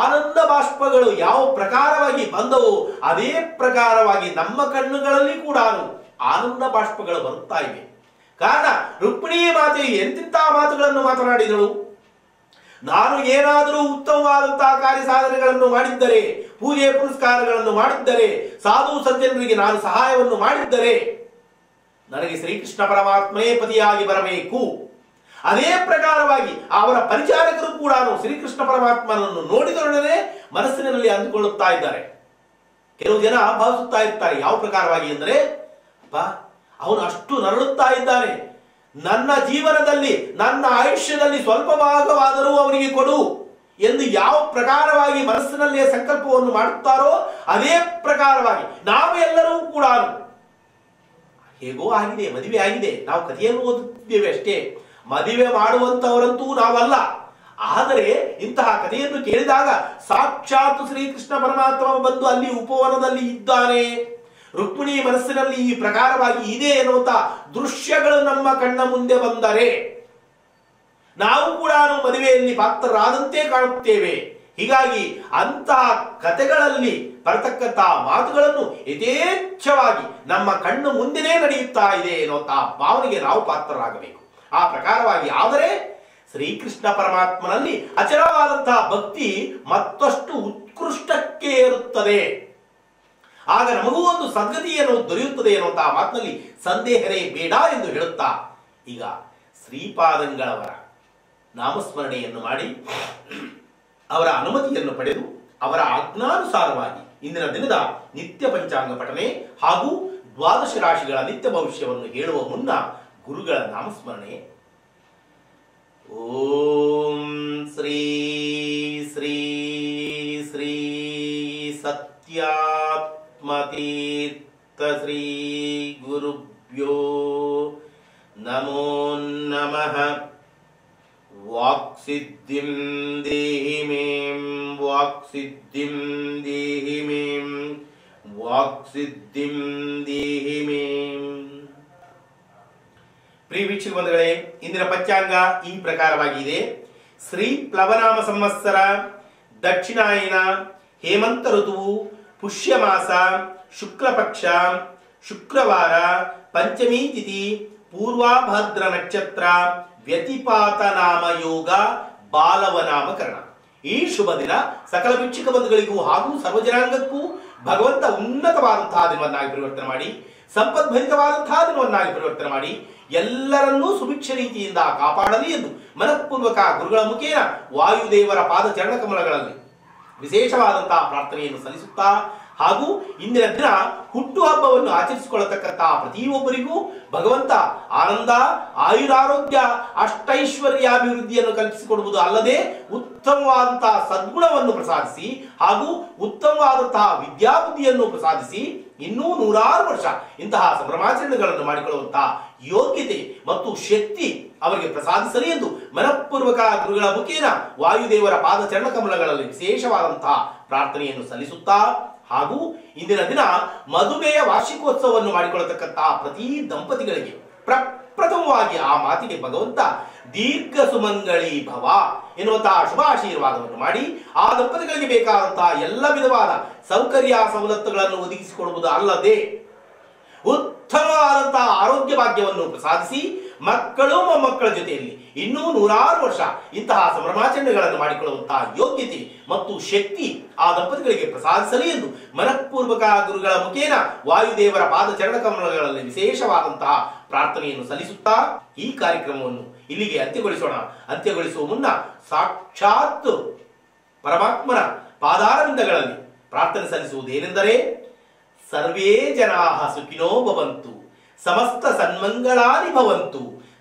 ಆನಂದ ಬಾಷ್ಪಗಳು ಯಾವ ಪ್ರಕಾರವಾಗಿ ಬಂದವು ಅದೇ ಪ್ರಕಾರವಾಗಿ ನಮ್ಮ ಕಣ್ಣುಗಳಲ್ಲಿ ಕೂಡ ಆನಂದ ಬಾಷ್ಪಗಳು ಬರುತ್ತಾ ಇವೆ. ಕಾರಣ ರುಕ್ಮಿಣಿ ಮಾತೆಯು ಎಂತಿಂತ ಮಾತುಗಳನ್ನು ಮಾತನಾಡಿದಳು. ನಾನು ಏನಾದರೂ ಉತ್ತಮವಾದಂತಹ ಕಾರ್ಯ ಸಾಧನೆಗಳನ್ನು ಮಾಡಿದ್ದರೆ, ಪೂಜೆ ಪುರಸ್ಕಾರಗಳನ್ನು ಮಾಡಿದ್ದರೆ, ಸಾಧು ಸಜ್ಜನರಿಗೆ ನಾನು ಸಹಾಯವನ್ನು ಮಾಡಿದ್ದರೆ ನನಗೆ ಶ್ರೀಕೃಷ್ಣ ಪರಮಾತ್ಮನೇ ಪತಿಯಾಗಿ ಬರಬೇಕು. ಅದೇ ಪ್ರಕಾರವಾಗಿ ಅವರ ಪರಿಚಾರಕರು ಕೂಡ ಶ್ರೀಕೃಷ್ಣ ಪರಮಾತ್ಮನನ್ನು ನೋಡಿದೊಡನೆ ಮನಸ್ಸಿನಲ್ಲಿ ಅಂದುಕೊಳ್ಳುತ್ತಾ ಇದ್ದಾರೆ. ಕೆಲವು ಜನ ಭಾವಿಸುತ್ತಾ ಇರ್ತಾರೆ ಯಾವ ಪ್ರಕಾರವಾಗಿ ಅಂದರೆ, ಅಪ್ಪ ಅವನು ಅಷ್ಟು ನರಳುತ್ತಾ ಇದ್ದಾನೆ. ನನ್ನ ಜೀವನದಲ್ಲಿ, ನನ್ನ ಆಯುಷ್ಯದಲ್ಲಿ ಸ್ವಲ್ಪ ಭಾಗವಾದರೂ ಅವನಿಗೆ ಕೊಡು ಎಂದು ಯಾವ ಪ್ರಕಾರವಾಗಿ ಮನಸ್ಸಿನಲ್ಲಿಯೇ ಸಂಕಲ್ಪವನ್ನು ಮಾಡುತ್ತಾರೋ ಅದೇ ಪ್ರಕಾರವಾಗಿ ನಾವು ಎಲ್ಲರೂ ಕೂಡ ಹೇಗೋ ಆಗಿದೆ, ಮದುವೆ ಆಗಿದೆ, ನಾವು ಕಥೆಯನ್ನು ಓದುತ್ತಿದ್ದೇವೆ ಅಷ್ಟೇ. ಮದುವೆ ಮಾಡುವಂತವರಂತೂ ನಾವಲ್ಲ. ಆದರೆ ಇಂತಹ ಕಥೆಯನ್ನು ಕೇಳಿದಾಗ ಸಾಕ್ಷಾತ್ ಶ್ರೀಕೃಷ್ಣ ಪರಮಾತ್ಮ ಬಂದು ಅಲ್ಲಿ ಉಪವನದಲ್ಲಿ ಇದ್ದಾನೆ, ರುಕ್ಮಿಣಿ ಮನಸ್ಸಿನಲ್ಲಿ ಈ ಪ್ರಕಾರವಾಗಿ ಇದೆ ಎನ್ನುವಂತಹ ದೃಶ್ಯಗಳು ನಮ್ಮ ಕಣ್ಣ ಮುಂದೆ ಬಂದರೆ ನಾವು ಕೂಡ ಮದುವೆಯಲ್ಲಿ ಪಾತ್ರರಾದಂತೆ ಕಾಣುತ್ತೇವೆ. ಹೀಗಾಗಿ ಅಂತಹ ಕಥೆಗಳಲ್ಲಿ ಬರತಕ್ಕಂತಹ ಮಾತುಗಳನ್ನು ಯಥೇಚ್ಛವಾಗಿ ನಮ್ಮ ಕಣ್ಣು ಮುಂದೆನೇ ನಡೆಯುತ್ತಾ ಇದೆ ಎನ್ನುವಂತಹ ಭಾವನೆಗೆ ನಾವು ಪಾತ್ರರಾಗಬೇಕು. ಆ ಪ್ರಕಾರವಾಗಿ ಆದರೆ ಶ್ರೀಕೃಷ್ಣ ಪರಮಾತ್ಮನಲ್ಲಿ ಅಚಲವಾದಂತಹ ಭಕ್ತಿ ಮತ್ತಷ್ಟು ಉತ್ಕೃಷ್ಟಕ್ಕೆ ಏರುತ್ತದೆ. ಆಗ ನಮಗೂ ಒಂದು ಸದ್ಗತಿಯನ್ನು ದೊರೆಯುತ್ತದೆ ಎನ್ನುವಂತಹ ಮಾತಿನಲ್ಲಿ ಸಂದೇಹರೇ ಬೇಡ ಎಂದು ಹೇಳುತ್ತಾ ಈಗ ಶ್ರೀಪಾದಂಗಳವರ ನಾಮಸ್ಮರಣೆಯನ್ನು ಮಾಡಿ ಅವರ ಅನುಮತಿಯನ್ನು ಪಡೆದು ಅವರ ಆಜ್ಞಾನುಸಾರವಾಗಿ ಇಂದಿನ ದಿನದ ನಿತ್ಯ ಪಂಚಾಂಗ ಪಠನೆ ಹಾಗೂ ದ್ವಾದಶ ರಾಶಿಗಳ ನಿತ್ಯ ಭವಿಷ್ಯವನ್ನು ಹೇಳುವ ಮುನ್ನ ಗುರುಗಳ ನಾಮಸ್ಮರಣೆ. ಓಂ ಶ್ರೀ ಶ್ರೀ ಶ್ರೀ ಸತ್ಯಾತ್ಮತೀರ್ಥ ಶ್ರೀ ಗುರುಭ್ಯೋ ನಮೋ ನಮಃ. ವಾಕ್ಸಿದ್ಧಿಂ ದೇಹಿ ಮೇಂ ವಾಕ್ಸಿದ್ಧಿಂ ದೇಹಿ ಮೇಂ ವಾಕ್ಸಿದ್ಧಿಂ ದೇಹಿ ಮೇಂ. ಪ್ರಿಯ ವೀಕ್ಷಕ ಬಂಧುಗಳೇ, ಇಂದಿನ ಪಂಚಾಂಗ ಈ ಪ್ರಕಾರವಾಗಿದೆ. ಶ್ರೀ ಪ್ಲವನಾಮ ಸಂವತ್ಸರ, ದಕ್ಷಿಣಾಯನ, ಹೇಮಂತ ಋತುವು, ಪುಷ್ಯಮಾಸ, ಶುಕ್ಲಪಕ್ಷ, ಶುಕ್ರವಾರ, ಪಂಚಮೀ ತಿಥಿ, ಪೂರ್ವಾಭಾದ್ರ ನಕ್ಷತ್ರ, ವ್ಯತಿಪಾತ ನಾಮ ಯೋಗ, ಬಾಲವನಾಮಕರಣ. ಈ ಶುಭ ದಿನ ಸಕಲ ವೀಕ್ಷಕ ಬಂಧುಗಳಿಗೂ ಹಾಗೂ ಸರ್ವಜನಾಂಗಕ್ಕೂ ಭಗವಂತ ಉನ್ನತವಾದಂತಹ ದಿನವನ್ನಾಗಿ ಪರಿವರ್ತನೆ ಮಾಡಿ, ಸಂಪದ್ಭರಿತವಾದಂತಹ ದಿನವನ್ನಾಗಿ ಪರಿವರ್ತನೆ ಮಾಡಿ ಎಲ್ಲರನ್ನೂ ಸುಭಿಕ್ಷ ರೀತಿಯಿಂದ ಕಾಪಾಡಲಿ ಎಂದು ಮನಃಪೂರ್ವಕ ಗುರುಗಳ ಮುಖೇನ ವಾಯುದೇವರ ಪಾದಚರಣ ಕಮಲಗಳಲ್ಲಿ ವಿಶೇಷವಾದಂತಹ ಪ್ರಾರ್ಥನೆಯನ್ನು ಸಲ್ಲಿಸುತ್ತಾ ಹಾಗೂ ಇಂದಿನ ದಿನ ಹುಟ್ಟುಹಬ್ಬವನ್ನು ಆಚರಿಸಿಕೊಳ್ಳತಕ್ಕಂತಹ ಪ್ರತಿಯೊಬ್ಬರಿಗೂ ಭಗವಂತ ಆನಂದ, ಆಯುರಾರೋಗ್ಯ, ಅಷ್ಟೈಶ್ವರ್ಯಾಭಿವೃದ್ಧಿಯನ್ನು ಕಲ್ಪಿಸಿಕೊಡುವುದು ಅಲ್ಲದೆ ಉತ್ತಮವಾದಂತಹ ಸದ್ಗುಣವನ್ನು ಪ್ರಸಾದಿಸಿ ಹಾಗೂ ಉತ್ತಮವಾದಂತಹ ವಿದ್ಯಾಬುದ್ಧಿಯನ್ನು ಪ್ರಸಾದಿಸಿ ಇನ್ನೂ ನೂರಾರು ವರ್ಷ ಇಂತಹ ಸಂಭ್ರಮಾಚರಣೆಗಳನ್ನು ಮಾಡಿಕೊಳ್ಳುವಂತಹ ಯೋಗ್ಯತೆ ಮತ್ತು ಶಕ್ತಿ ಅವರಿಗೆ ಪ್ರಸಾದಿಸಲಿ ಎಂದು ಮನಃಪೂರ್ವಕ ಗುರುಗಳ ಮುಖೇನ ವಾಯುದೇವರ ಪಾದಚರಣ ಕಮಲಗಳಲ್ಲಿ ವಿಶೇಷವಾದಂತಹ ಪ್ರಾರ್ಥನೆಯನ್ನು ಸಲ್ಲಿಸುತ್ತಾ ಹಾಗೂ ಇಂದಿನ ದಿನ ಮದುವೆಯ ವಾರ್ಷಿಕೋತ್ಸವವನ್ನು ಮಾಡಿಕೊಳ್ಳತಕ್ಕಂತಹ ಪ್ರತಿ ದಂಪತಿಗಳಿಗೆ ಪ್ರಪ್ರಥಮವಾಗಿ ಆ ಮಾತಿಗೆ ಭಗವಂತ ದೀರ್ಘ ಸುಮಂಗಳಿ ಭವ ಎನ್ನುವಂತಹ ಶುಭ ಆಶೀರ್ವಾದವನ್ನು ಮಾಡಿ ಆ ದಂಪತಿಗಳಿಗೆ ಬೇಕಾದಂತಹ ಎಲ್ಲ ವಿಧವಾದ ಸೌಕರ್ಯ ಸವಲತ್ತುಗಳನ್ನು ಒದಗಿಸಿಕೊಡುವುದು ಅಲ್ಲದೆ ಉತ್ತಮವಾದಂತಹ ಆರೋಗ್ಯ ಭಾಗ್ಯವನ್ನು ಪ್ರಸಾದಿಸಿ ಮಕ್ಕಳು ಮೊಮ್ಮಕ್ಕಳ ಜೊತೆಯಲ್ಲಿ ಇನ್ನೂ ನೂರಾರು ವರ್ಷ ಇಂತಹ ಸಂಭ್ರಮಾಚರಣೆಗಳನ್ನು ಮಾಡಿಕೊಳ್ಳುವಂತಹ ಯೋಗ್ಯತೆ ಮತ್ತು ಶಕ್ತಿ ಆ ದಂಪತಿಗಳಿಗೆ ಪ್ರಸಾದಿಸಲಿ ಎಂದು ಮನಃಪೂರ್ವಕ ಗುರುಗಳ ಮುಖೇನ ವಾಯುದೇವರ ಪಾದಚರಣ ಕಮಲಗಳಲ್ಲಿ ವಿಶೇಷವಾದಂತಹ ಪ್ರಾರ್ಥನೆಯನ್ನು ಸಲ್ಲಿಸುತ್ತಾ ಈ ಕಾರ್ಯಕ್ರಮವನ್ನು ಇಲ್ಲಿಗೆ ಅಂತ್ಯಗೊಳಿಸೋಣ. ಅಂತ್ಯಗೊಳಿಸುವ ಮುನ್ನ ಸಾಕ್ಷಾತ್ ಪರಮಾತ್ಮನ ಪಾದಾರವಿಂದಗಳಲ್ಲಿ ಪ್ರಾರ್ಥನೆ ಸಲ್ಲಿಸುವುದೇನೆಂದರೆ ಸರ್ವೇ ಜನಾ ಸುಖಿನೋ ಭವಂತು, ಸಮಸ್ತ ಸನ್ಮಂಗಳಾನಿ ಭವಂತು,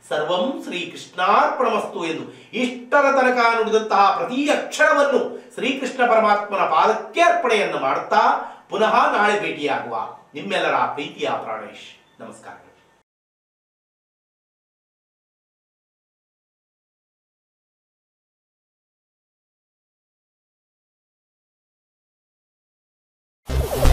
ಸರ್ವಂ ಶ್ರೀಕೃಷ್ಣಾರ್ಪಣಮಸ್ತು ಎಂದು ಇಷ್ಟರ ತನಕ ನುಡಿದಂತಹ ಪ್ರತಿ ಅಕ್ಷರವನ್ನು ಶ್ರೀಕೃಷ್ಣ ಪರಮಾತ್ಮನ ಪಾದಕ್ಕೆ ಅರ್ಪಣೆಯನ್ನು ಮಾಡುತ್ತಾ ಪುನಃ ನಾಳೆ ಭೇಟಿಯಾಗುವ ನಿಮ್ಮೆಲ್ಲರ ಪ್ರೀತಿಯ ಪ್ರಾಣೇಶ್. ನಮಸ್ಕಾರ.